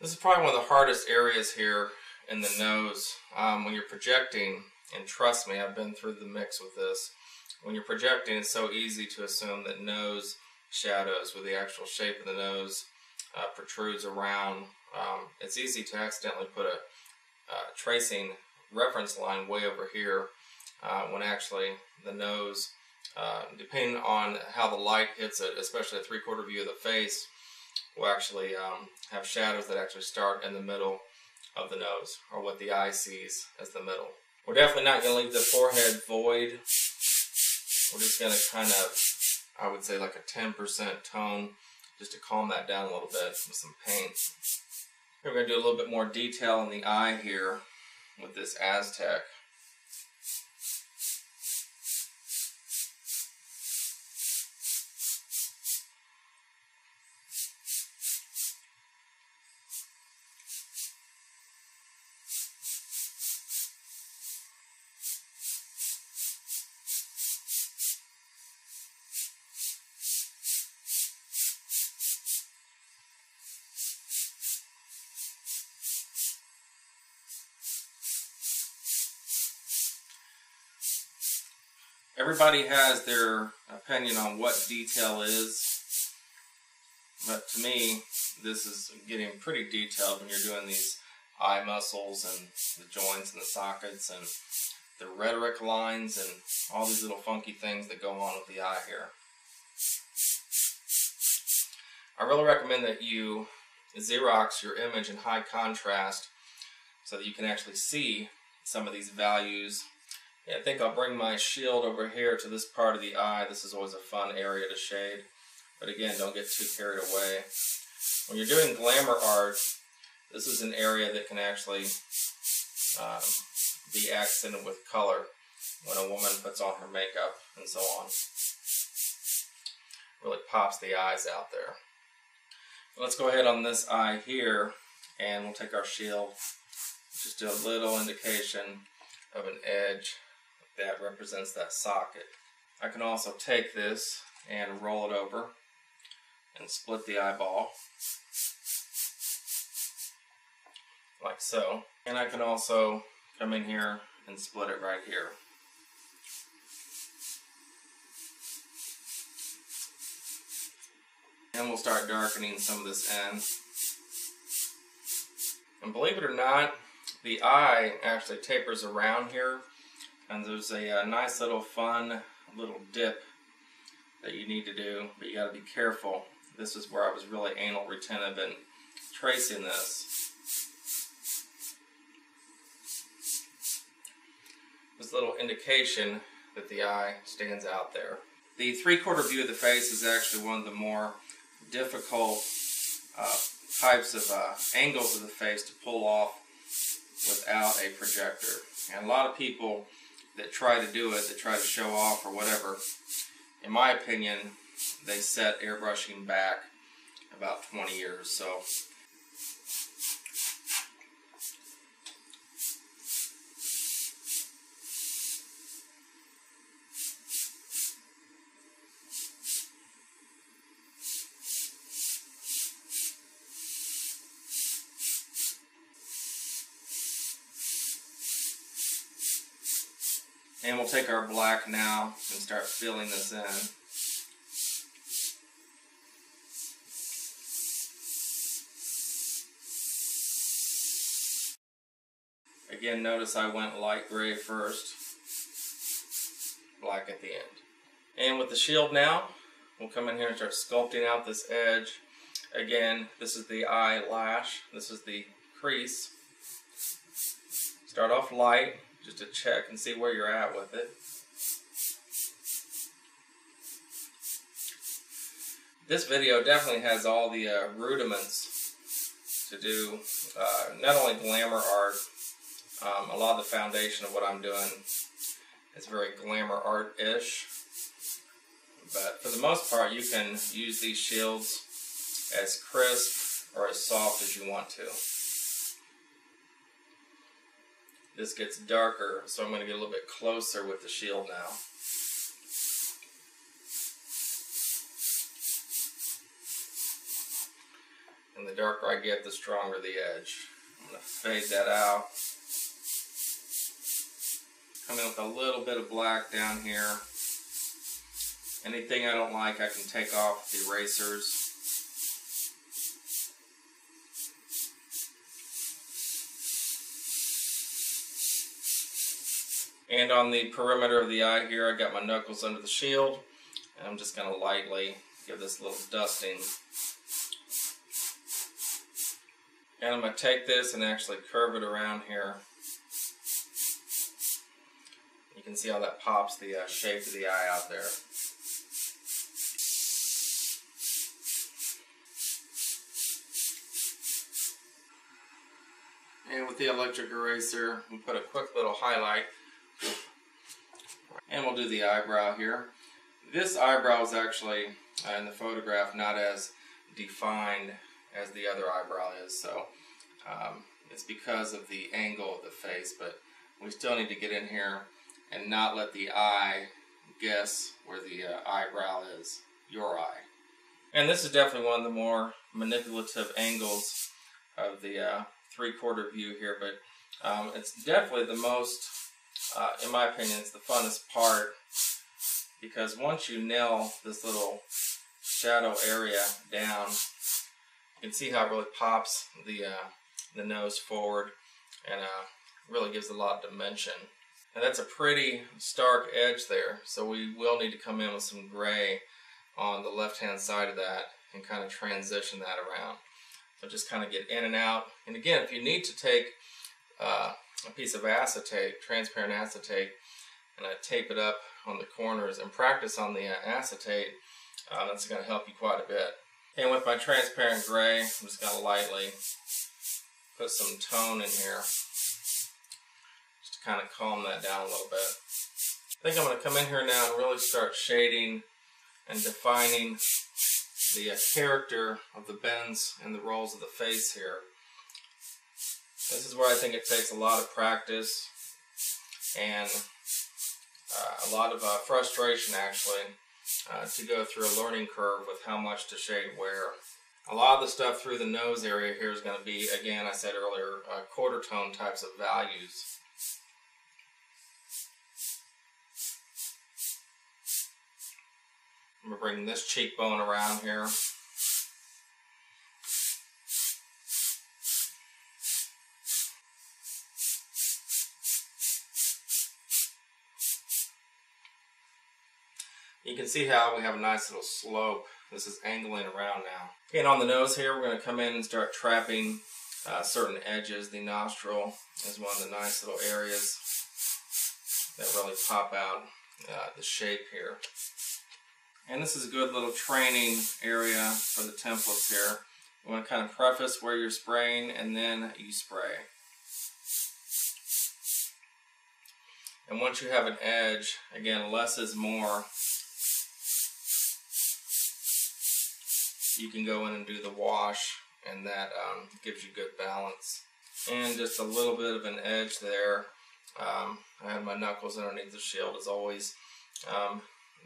This is probably one of the hardest areas here in the nose. When you're projecting, and trust me, I've been through the mix with this. When you're projecting, it's so easy to assume that nose shadows with the actual shape of the nose protrudes around. It's easy to accidentally put a tracing reference line way over here when actually the nose, depending on how the light hits it, especially a three-quarter view of the face, will actually have shadows that actually start in the middle of the nose, or what the eye sees as the middle. We're definitely not going to leave the forehead void. We're just going to kind of, I would say, like a 10% tone, just to calm that down a little bit with some paint. We're going to do a little bit more detail in the eye here with this Aztec. Everybody has their opinion on what detail is, but to me, this is getting pretty detailed when you're doing these eye muscles and the joints and the sockets and the rhetoric lines and all these little funky things that go on with the eye here. I really recommend that you Xerox your image in high contrast so that you can actually see some of these values. I think I'll bring my shield over here to this part of the eye. This is always a fun area to shade. But again, don't get too carried away. When you're doing glamour art, this is an area that can actually be accented with color when a woman puts on her makeup and so on. Really pops the eyes out there. Let's go ahead on this eye here, and we'll take our shield. Just do a little indication of an edge that represents that socket. I can also take this and roll it over and split the eyeball like so. And I can also come in here and split it right here. And we'll start darkening some of this in. And believe it or not, the eye actually tapers around here, and there's a nice little fun little dip that you need to do, but you got to be careful. This is where I was really anal retentive in tracing this. This little indication that the eye stands out there. The three-quarter view of the face is actually one of the more difficult types of angles of the face to pull off without a projector. And a lot of people that try to do it, that try to show off or whatever, in my opinion, they set airbrushing back about 20 years. So and we'll take our black now and start filling this in. Again, notice I went light gray first, black at the end. And with the shield now, we'll come in here and start sculpting out this edge. Again, this is the eyelash, this is the crease. Start off light, just to check and see where you're at with it. This video definitely has all the rudiments to do not only glamour art, a lot of the foundation of what I'm doing is very glamour art-ish, but for the most part you can use these shields as crisp or as soft as you want to. This gets darker, so I'm going to get a little bit closer with the shield now. And the darker I get, the stronger the edge. I'm going to fade that out. Come in with a little bit of black down here. Anything I don't like, I can take off the erasers. And on the perimeter of the eye here, I got my knuckles under the shield, and I'm just going to lightly give this a little dusting. And I'm going to take this and actually curve it around here. You can see how that pops the shape of the eye out there. And with the electric eraser, we put a quick little highlight. And we'll do the eyebrow here. This eyebrow is actually, in the photograph, not as defined as the other eyebrow is, so it's because of the angle of the face, but we still need to get in here and not let the eye guess where the eyebrow is, your eye. And this is definitely one of the more manipulative angles of the three-quarter view here, but it's definitely the most in my opinion, it's the funnest part, because once you nail this little shadow area down, you can see how it really pops the nose forward and really gives a lot of dimension. And that's a pretty stark edge there, so we will need to come in with some gray on the left-hand side of that and kind of transition that around. So just kind of get in and out. And again, if you need to take a piece of acetate, transparent acetate, and I tape it up on the corners and practice on the acetate, that's going to help you quite a bit. And with my transparent gray, I'm just going to lightly put some tone in here just to kind of calm that down a little bit. I think I'm going to come in here now and really start shading and defining the character of the bends and the rolls of the face here. This is where I think it takes a lot of practice and a lot of frustration, actually, to go through a learning curve with how much to shade where. A lot of the stuff through the nose area here is going to be, again, I said earlier, quarter tone types of values. I'm going to bring this cheekbone around here. You can see how we have a nice little slope. This is angling around now. And on the nose here, we're going to come in and start trapping certain edges. The nostril is one of the nice little areas that really pop out the shape here. And this is a good little training area for the templates here. You want to kind of preface where you're spraying and then you spray. And once you have an edge, again, less is more. You can go in and do the wash, and that gives you good balance. And just a little bit of an edge there. I have my knuckles underneath the shield as always.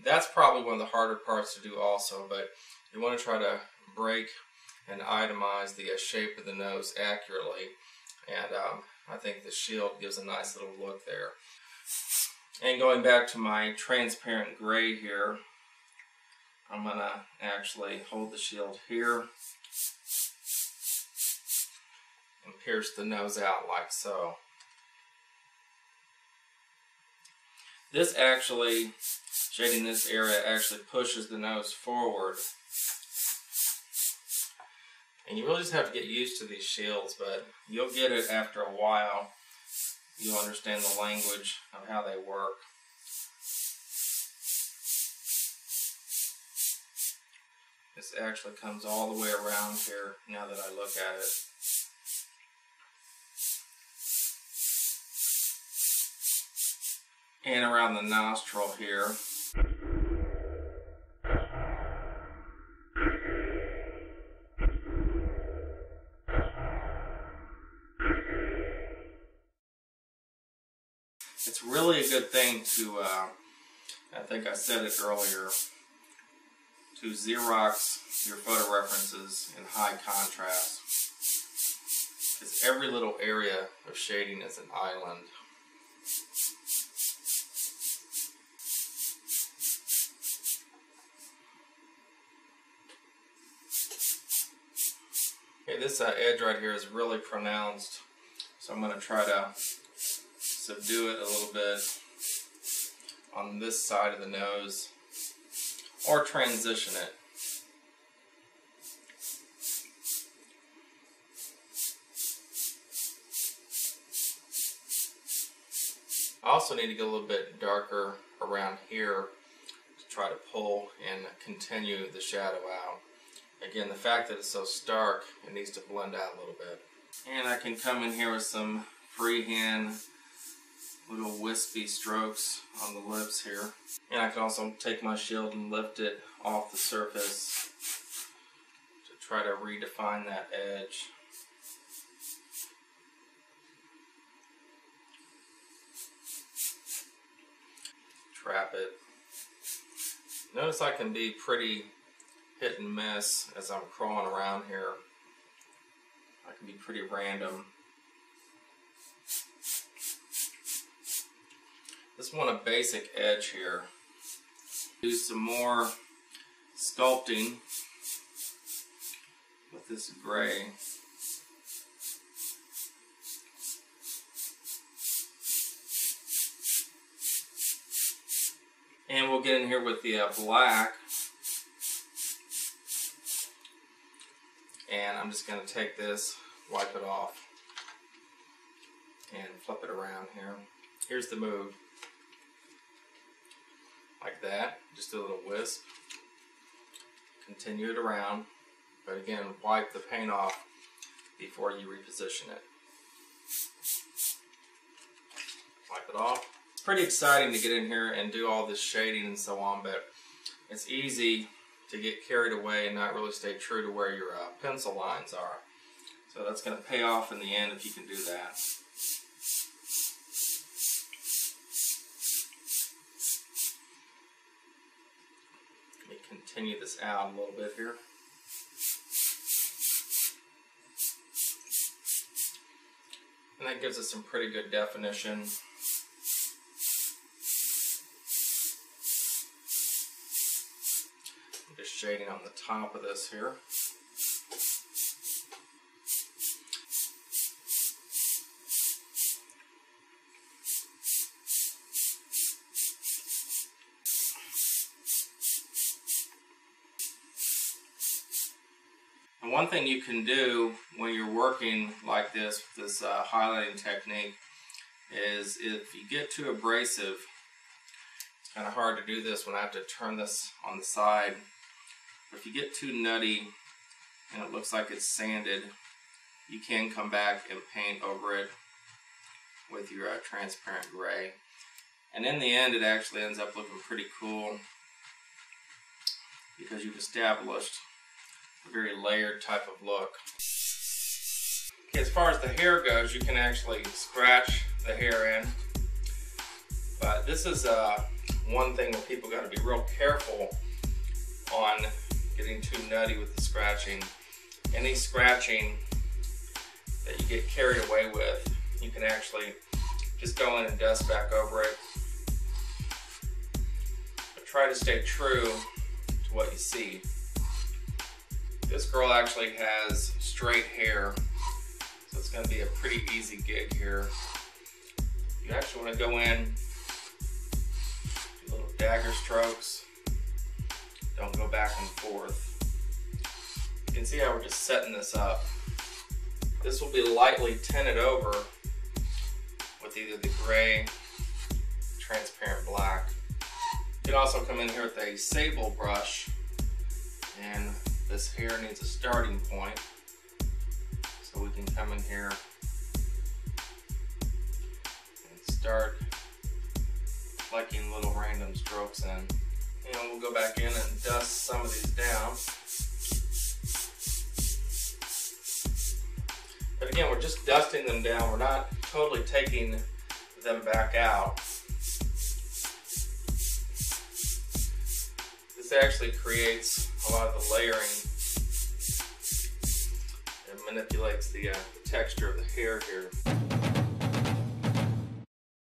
That's probably one of the harder parts to do also, but you want to try to break and itemize the shape of the nose accurately. And I think the shield gives a nice little look there. And going back to my transparent gray here, I'm going to actually hold the shield here and pierce the nose out like so. This actually, shading this area actually pushes the nose forward. And you really just have to get used to these shields, but you'll get it after a while. You'll understand the language of how they work. This actually comes all the way around here now that I look at it. And around the nostril here. It's really a good thing to, I think I said it earlier, to Xerox your photo references in high contrast. Because every little area of shading is an island. Okay, this edge right here is really pronounced, so I'm going to try to subdue it a little bit on this side of the nose, or transition it. I also need to get a little bit darker around here to try to pull and continue the shadow out. Again, the fact that it's so stark, it needs to blend out a little bit. And I can come in here with some freehand little wispy strokes on the lips here. And I can also take my shield and lift it off the surface to try to redefine that edge. Trap it. Notice I can be pretty hit and miss as I'm crawling around here. I can be pretty random. Just want a basic edge here. Do some more sculpting with this gray. And we'll get in here with the black. And I'm just going to take this, wipe it off, and flip it around here. Here's the move. Like that, just a little wisp. Continue it around, but again, wipe the paint off before you reposition it. Wipe it off. It's pretty exciting to get in here and do all this shading and so on, but it's easy to get carried away and not really stay true to where your pencil lines are. So that's going to pay off in the end if you can do that. continue this out a little bit here. And that gives us some pretty good definition. Just shading on the top of this here. One thing you can do when you're working like this with this highlighting technique is if you get too abrasive, it's kind of hard to do this when I have to turn this on the side, but if you get too nutty and it looks like it's sanded, you can come back and paint over it with your transparent gray, and in the end it actually ends up looking pretty cool because you've established a very layered type of look. Okay, as far as the hair goes, you can actually scratch the hair in, but this is one thing that people got to be real careful on, getting too nutty with the scratching. Any scratching that you get carried away with, you can actually just go in and dust back over it, but try to stay true to what you see. This girl actually has straight hair, so it's going to be a pretty easy gig here. You actually want to go in, do little dagger strokes, don't go back and forth. You can see how we're just setting this up. This will be lightly tinted over with either the gray, transparent black. You can also come in here with a sable brush, and this hair needs a starting point, so we can come in here and start flecking little random strokes in. And we'll go back in and dust some of these down. But again, we're just dusting them down. We're not totally taking them back out. This actually creates a lot of the layering. It manipulates the texture of the hair here.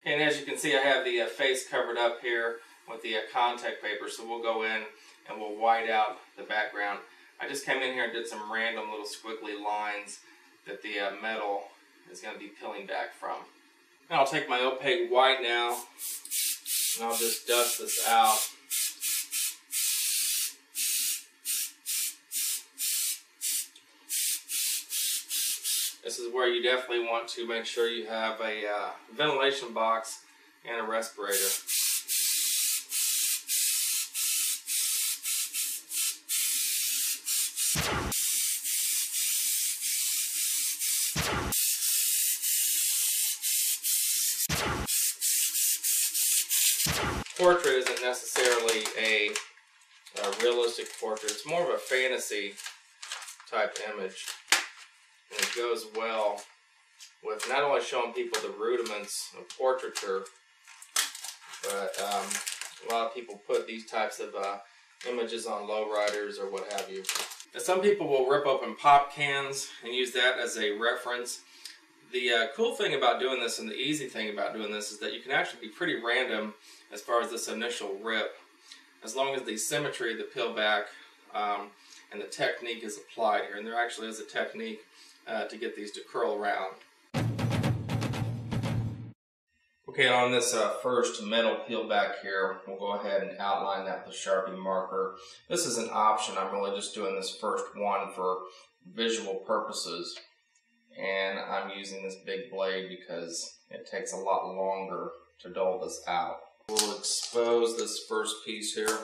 And as you can see, I have the face covered up here with the contact paper, so we'll go in and we'll white out the background. I just came in here and did some random little squiggly lines that the metal is going to be peeling back from. And I'll take my opaque white now and I'll just dust this out. This is where you definitely want to make sure you have a ventilation box and a respirator. Portrait isn't necessarily a realistic portrait. It's more of a fantasy type image. And it goes well with not only showing people the rudiments of portraiture, but a lot of people put these types of images on lowriders or what have you. Now, some people will rip open pop cans and use that as a reference. The cool thing about doing this, and the easy thing about doing this, is that you can actually be pretty random as far as this initial rip, as long as the symmetry of the peel back and the technique is applied here. And there actually is a technique to get these to curl around. Okay, on this first metal peel back here, we'll go ahead and outline that with a Sharpie marker. This is an option. I'm really just doing this first one for visual purposes. And I'm using this big blade because it takes a lot longer to dull this out. We'll expose this first piece here.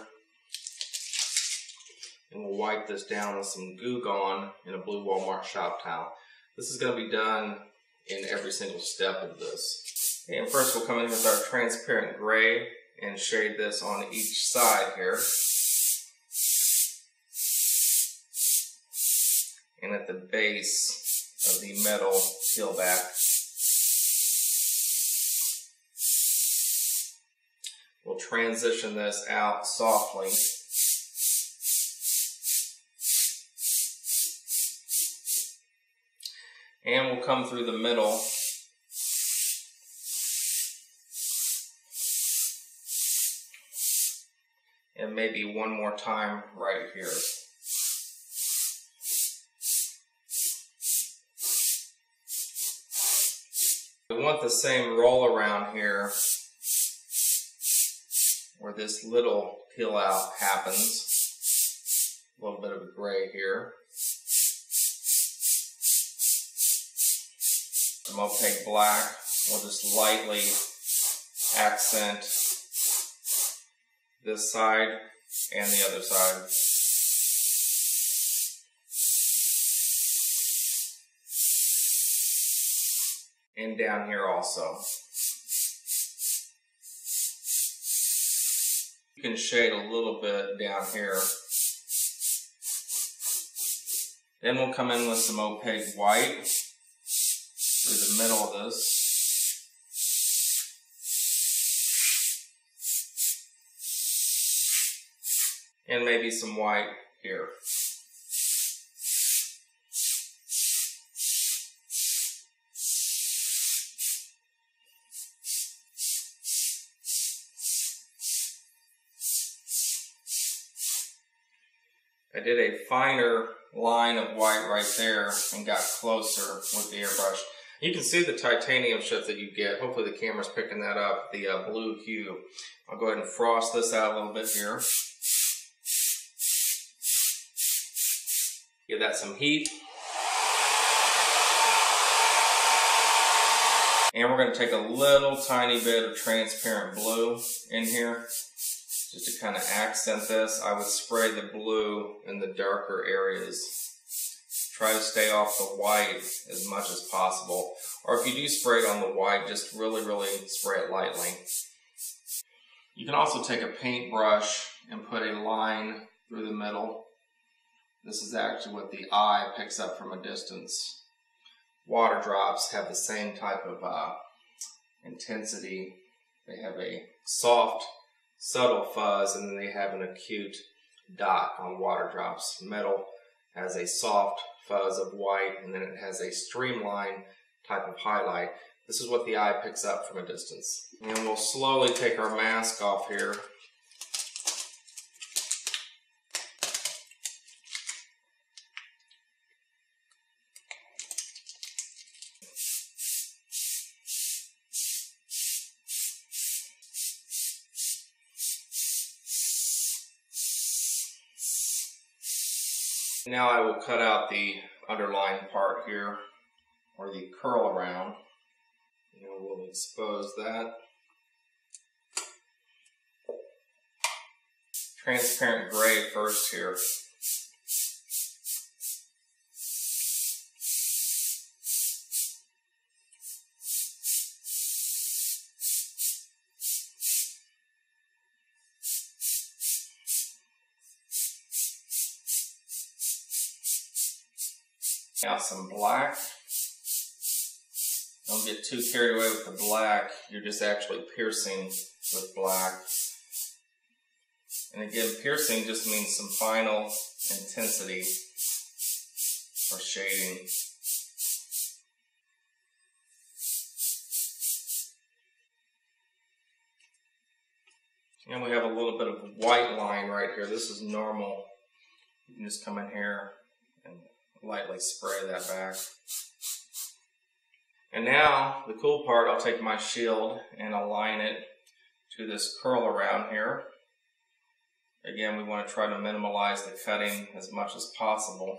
And we'll wipe this down with some Goo Gone in a blue Walmart shop towel. This is going to be done in every single step of this. And first we'll come in with our transparent gray and shade this on each side here. And at the base of the metal peel back, we'll transition this out softly. and we'll come through the middle. And maybe one more time right here. We want the same roll around here where this little peel out happens. A little bit of gray here. Some opaque black. We'll just lightly accent this side and the other side. And down here also. You can shade a little bit down here. Then we'll come in with some opaque white through the middle of this. And maybe some white here. I did a finer line of white right there and got closer with the airbrush. You can see the titanium shift that you get. Hopefully the camera's picking that up, the blue hue. I'll go ahead and frost this out a little bit here. Give that some heat. And we're going to take a little tiny bit of transparent blue in here just to kind of accent this. I would spray the blue in the darker areas. Try to stay off the white as much as possible. Or if you do spray it on the white, just really spray it lightly. You can also take a paintbrush and put a line through the middle. This is actually what the eye picks up from a distance. Water drops have the same type of intensity. They have a soft, subtle fuzz, and then they have an acute dot on water drops. Metal has a soft fuzz of white, and then it has a streamlined type of highlight. This is what the eye picks up from a distance. And we'll slowly take our mask off here. Now I will cut out the underlying part here, or the curl around. And we'll expose that. Transparent gray first here. Now some black. Don't get too carried away with the black. You're just actually piercing with black. And again, piercing just means some final intensity or shading. And we have a little bit of white line right here. This is normal. You can just come in here and lightly spray that back. And now, the cool part, I'll take my shield and align it to this curl around here. Again, we want to try to minimize the cutting as much as possible.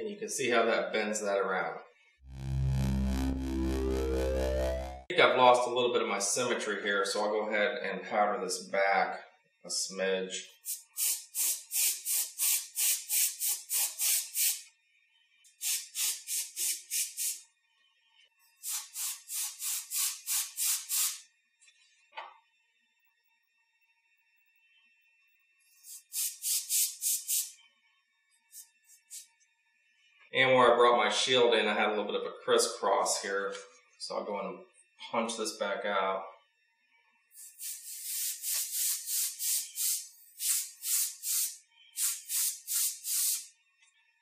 And you can see how that bends that around. I think I've lost a little bit of my symmetry here, so I'll go ahead and powder this back a smidge. And where I brought my shield in, I had a little bit of a crisscross here. So I'll go and punch this back out.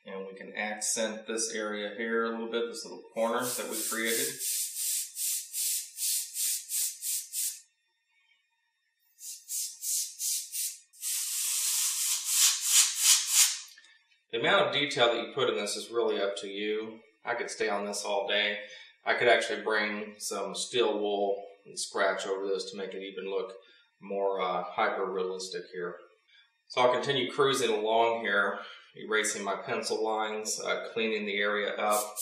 And we can accent this area here a little bit, this little corner that we created. The amount of detail that you put in this is really up to you. I could stay on this all day. I could actually bring some steel wool and scratch over this to make it even look more hyper-realistic here. So I'll continue cruising along here, erasing my pencil lines, cleaning the area up.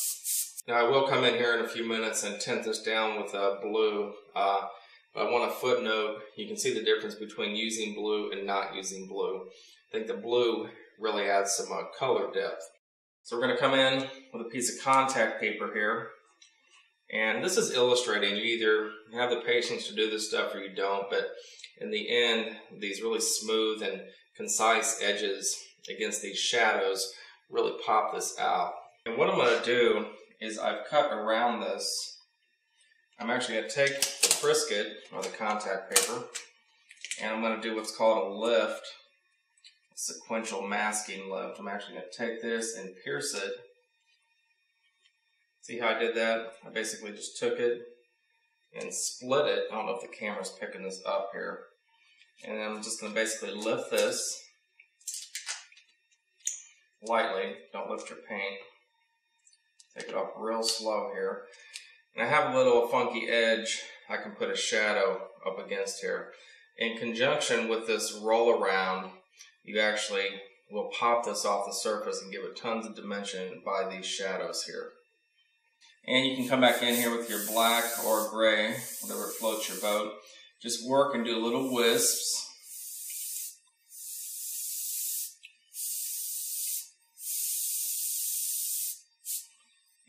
Now I will come in here in a few minutes and tint this down with blue. But I want to footnote, you can see the difference between using blue and not using blue. I think the blue really adds some color depth. So we're going to come in with a piece of contact paper here. And this is illustrating. You either have the patience to do this stuff or you don't, but in the end, these really smooth and concise edges against these shadows really pop this out. And what I'm going to do is I've cut around this. I'm actually going to take the Triscuit, or the contact paper, and I'm going to do what's called a lift, a sequential masking lift. I'm actually going to take this and pierce it. See how I did that? I basically just took it and split it. I don't know if the camera's picking this up here. And I'm just going to basically lift this lightly. Don't lift your paint. Take it off real slow here. And I have a little funky edge I can put a shadow up against here. In conjunction with this roll around, you actually will pop this off the surface and give it tons of dimension by these shadows here. And you can come back in here with your black or gray, whatever floats your boat. Just work and do little wisps.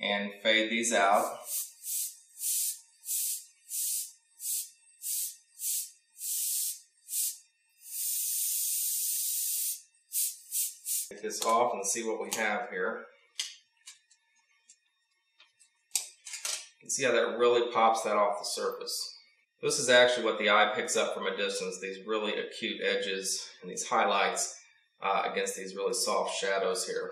And fade these out. Take this off and see what we have here. See how that really pops that off the surface. This is actually what the eye picks up from a distance, these really acute edges and these highlights against these really soft shadows here.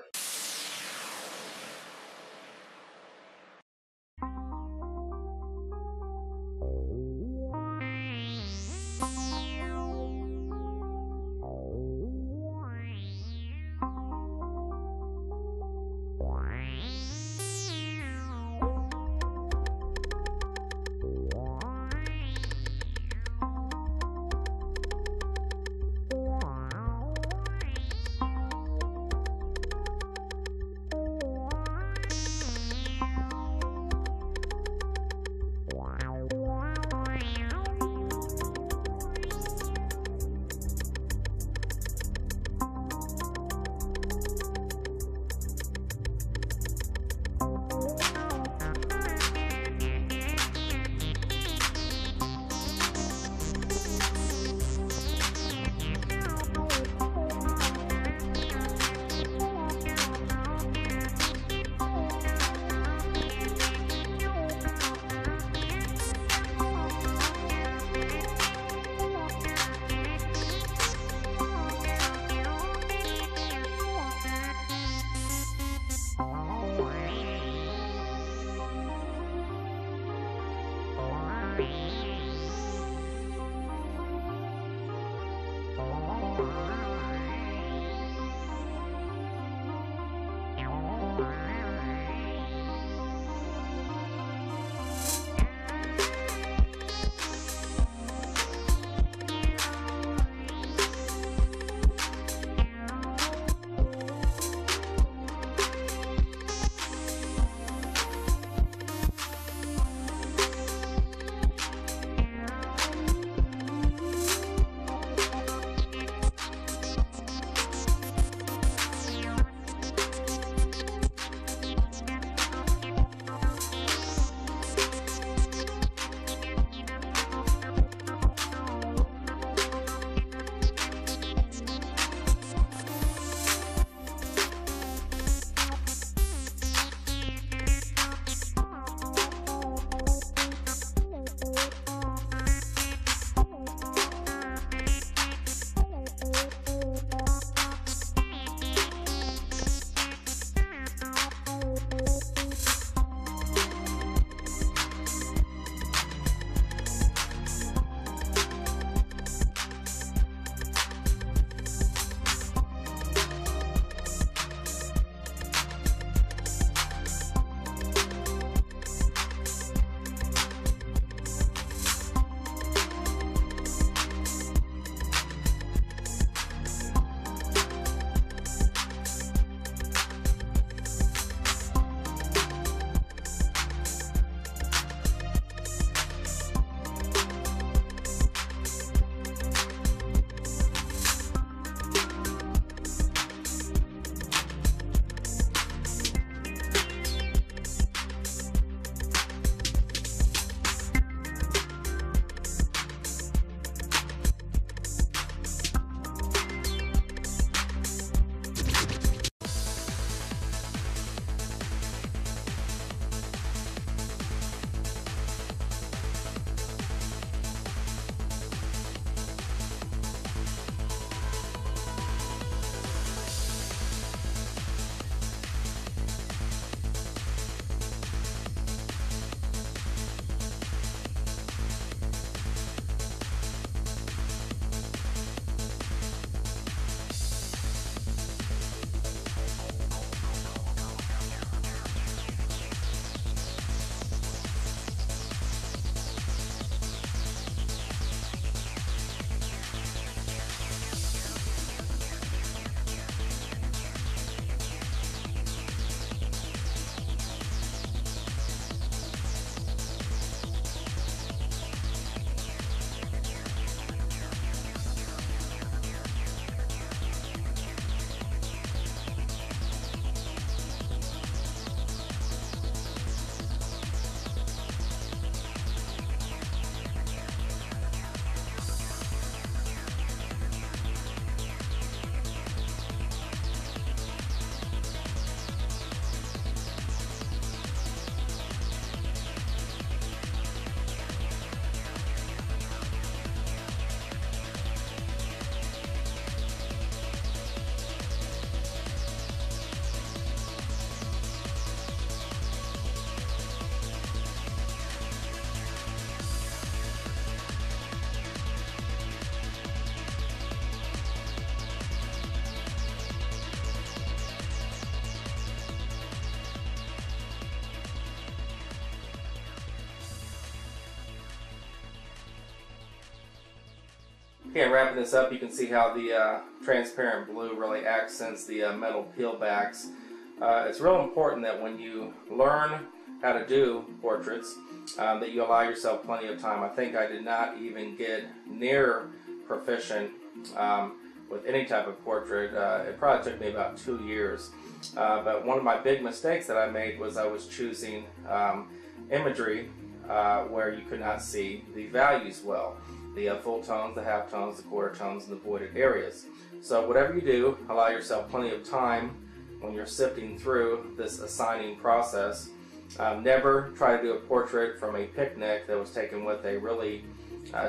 Okay, wrapping this up, you can see how the transparent blue really accents the metal peel backs. It's real important that when you learn how to do portraits, that you allow yourself plenty of time. I think I did not even get near proficient with any type of portrait. It probably took me about 2 years. But one of my big mistakes that I made was I was choosing imagery where you could not see the values well. The full tones, the half tones, the quarter tones, and the voided areas. So whatever you do, allow yourself plenty of time when you're sifting through this assigning process. Never try to do a portrait from a picnic that was taken with a really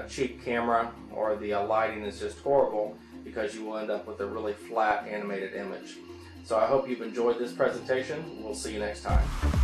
cheap camera, or the lighting is just horrible, because you will end up with a really flat animated image. So I hope you've enjoyed this presentation. We'll see you next time.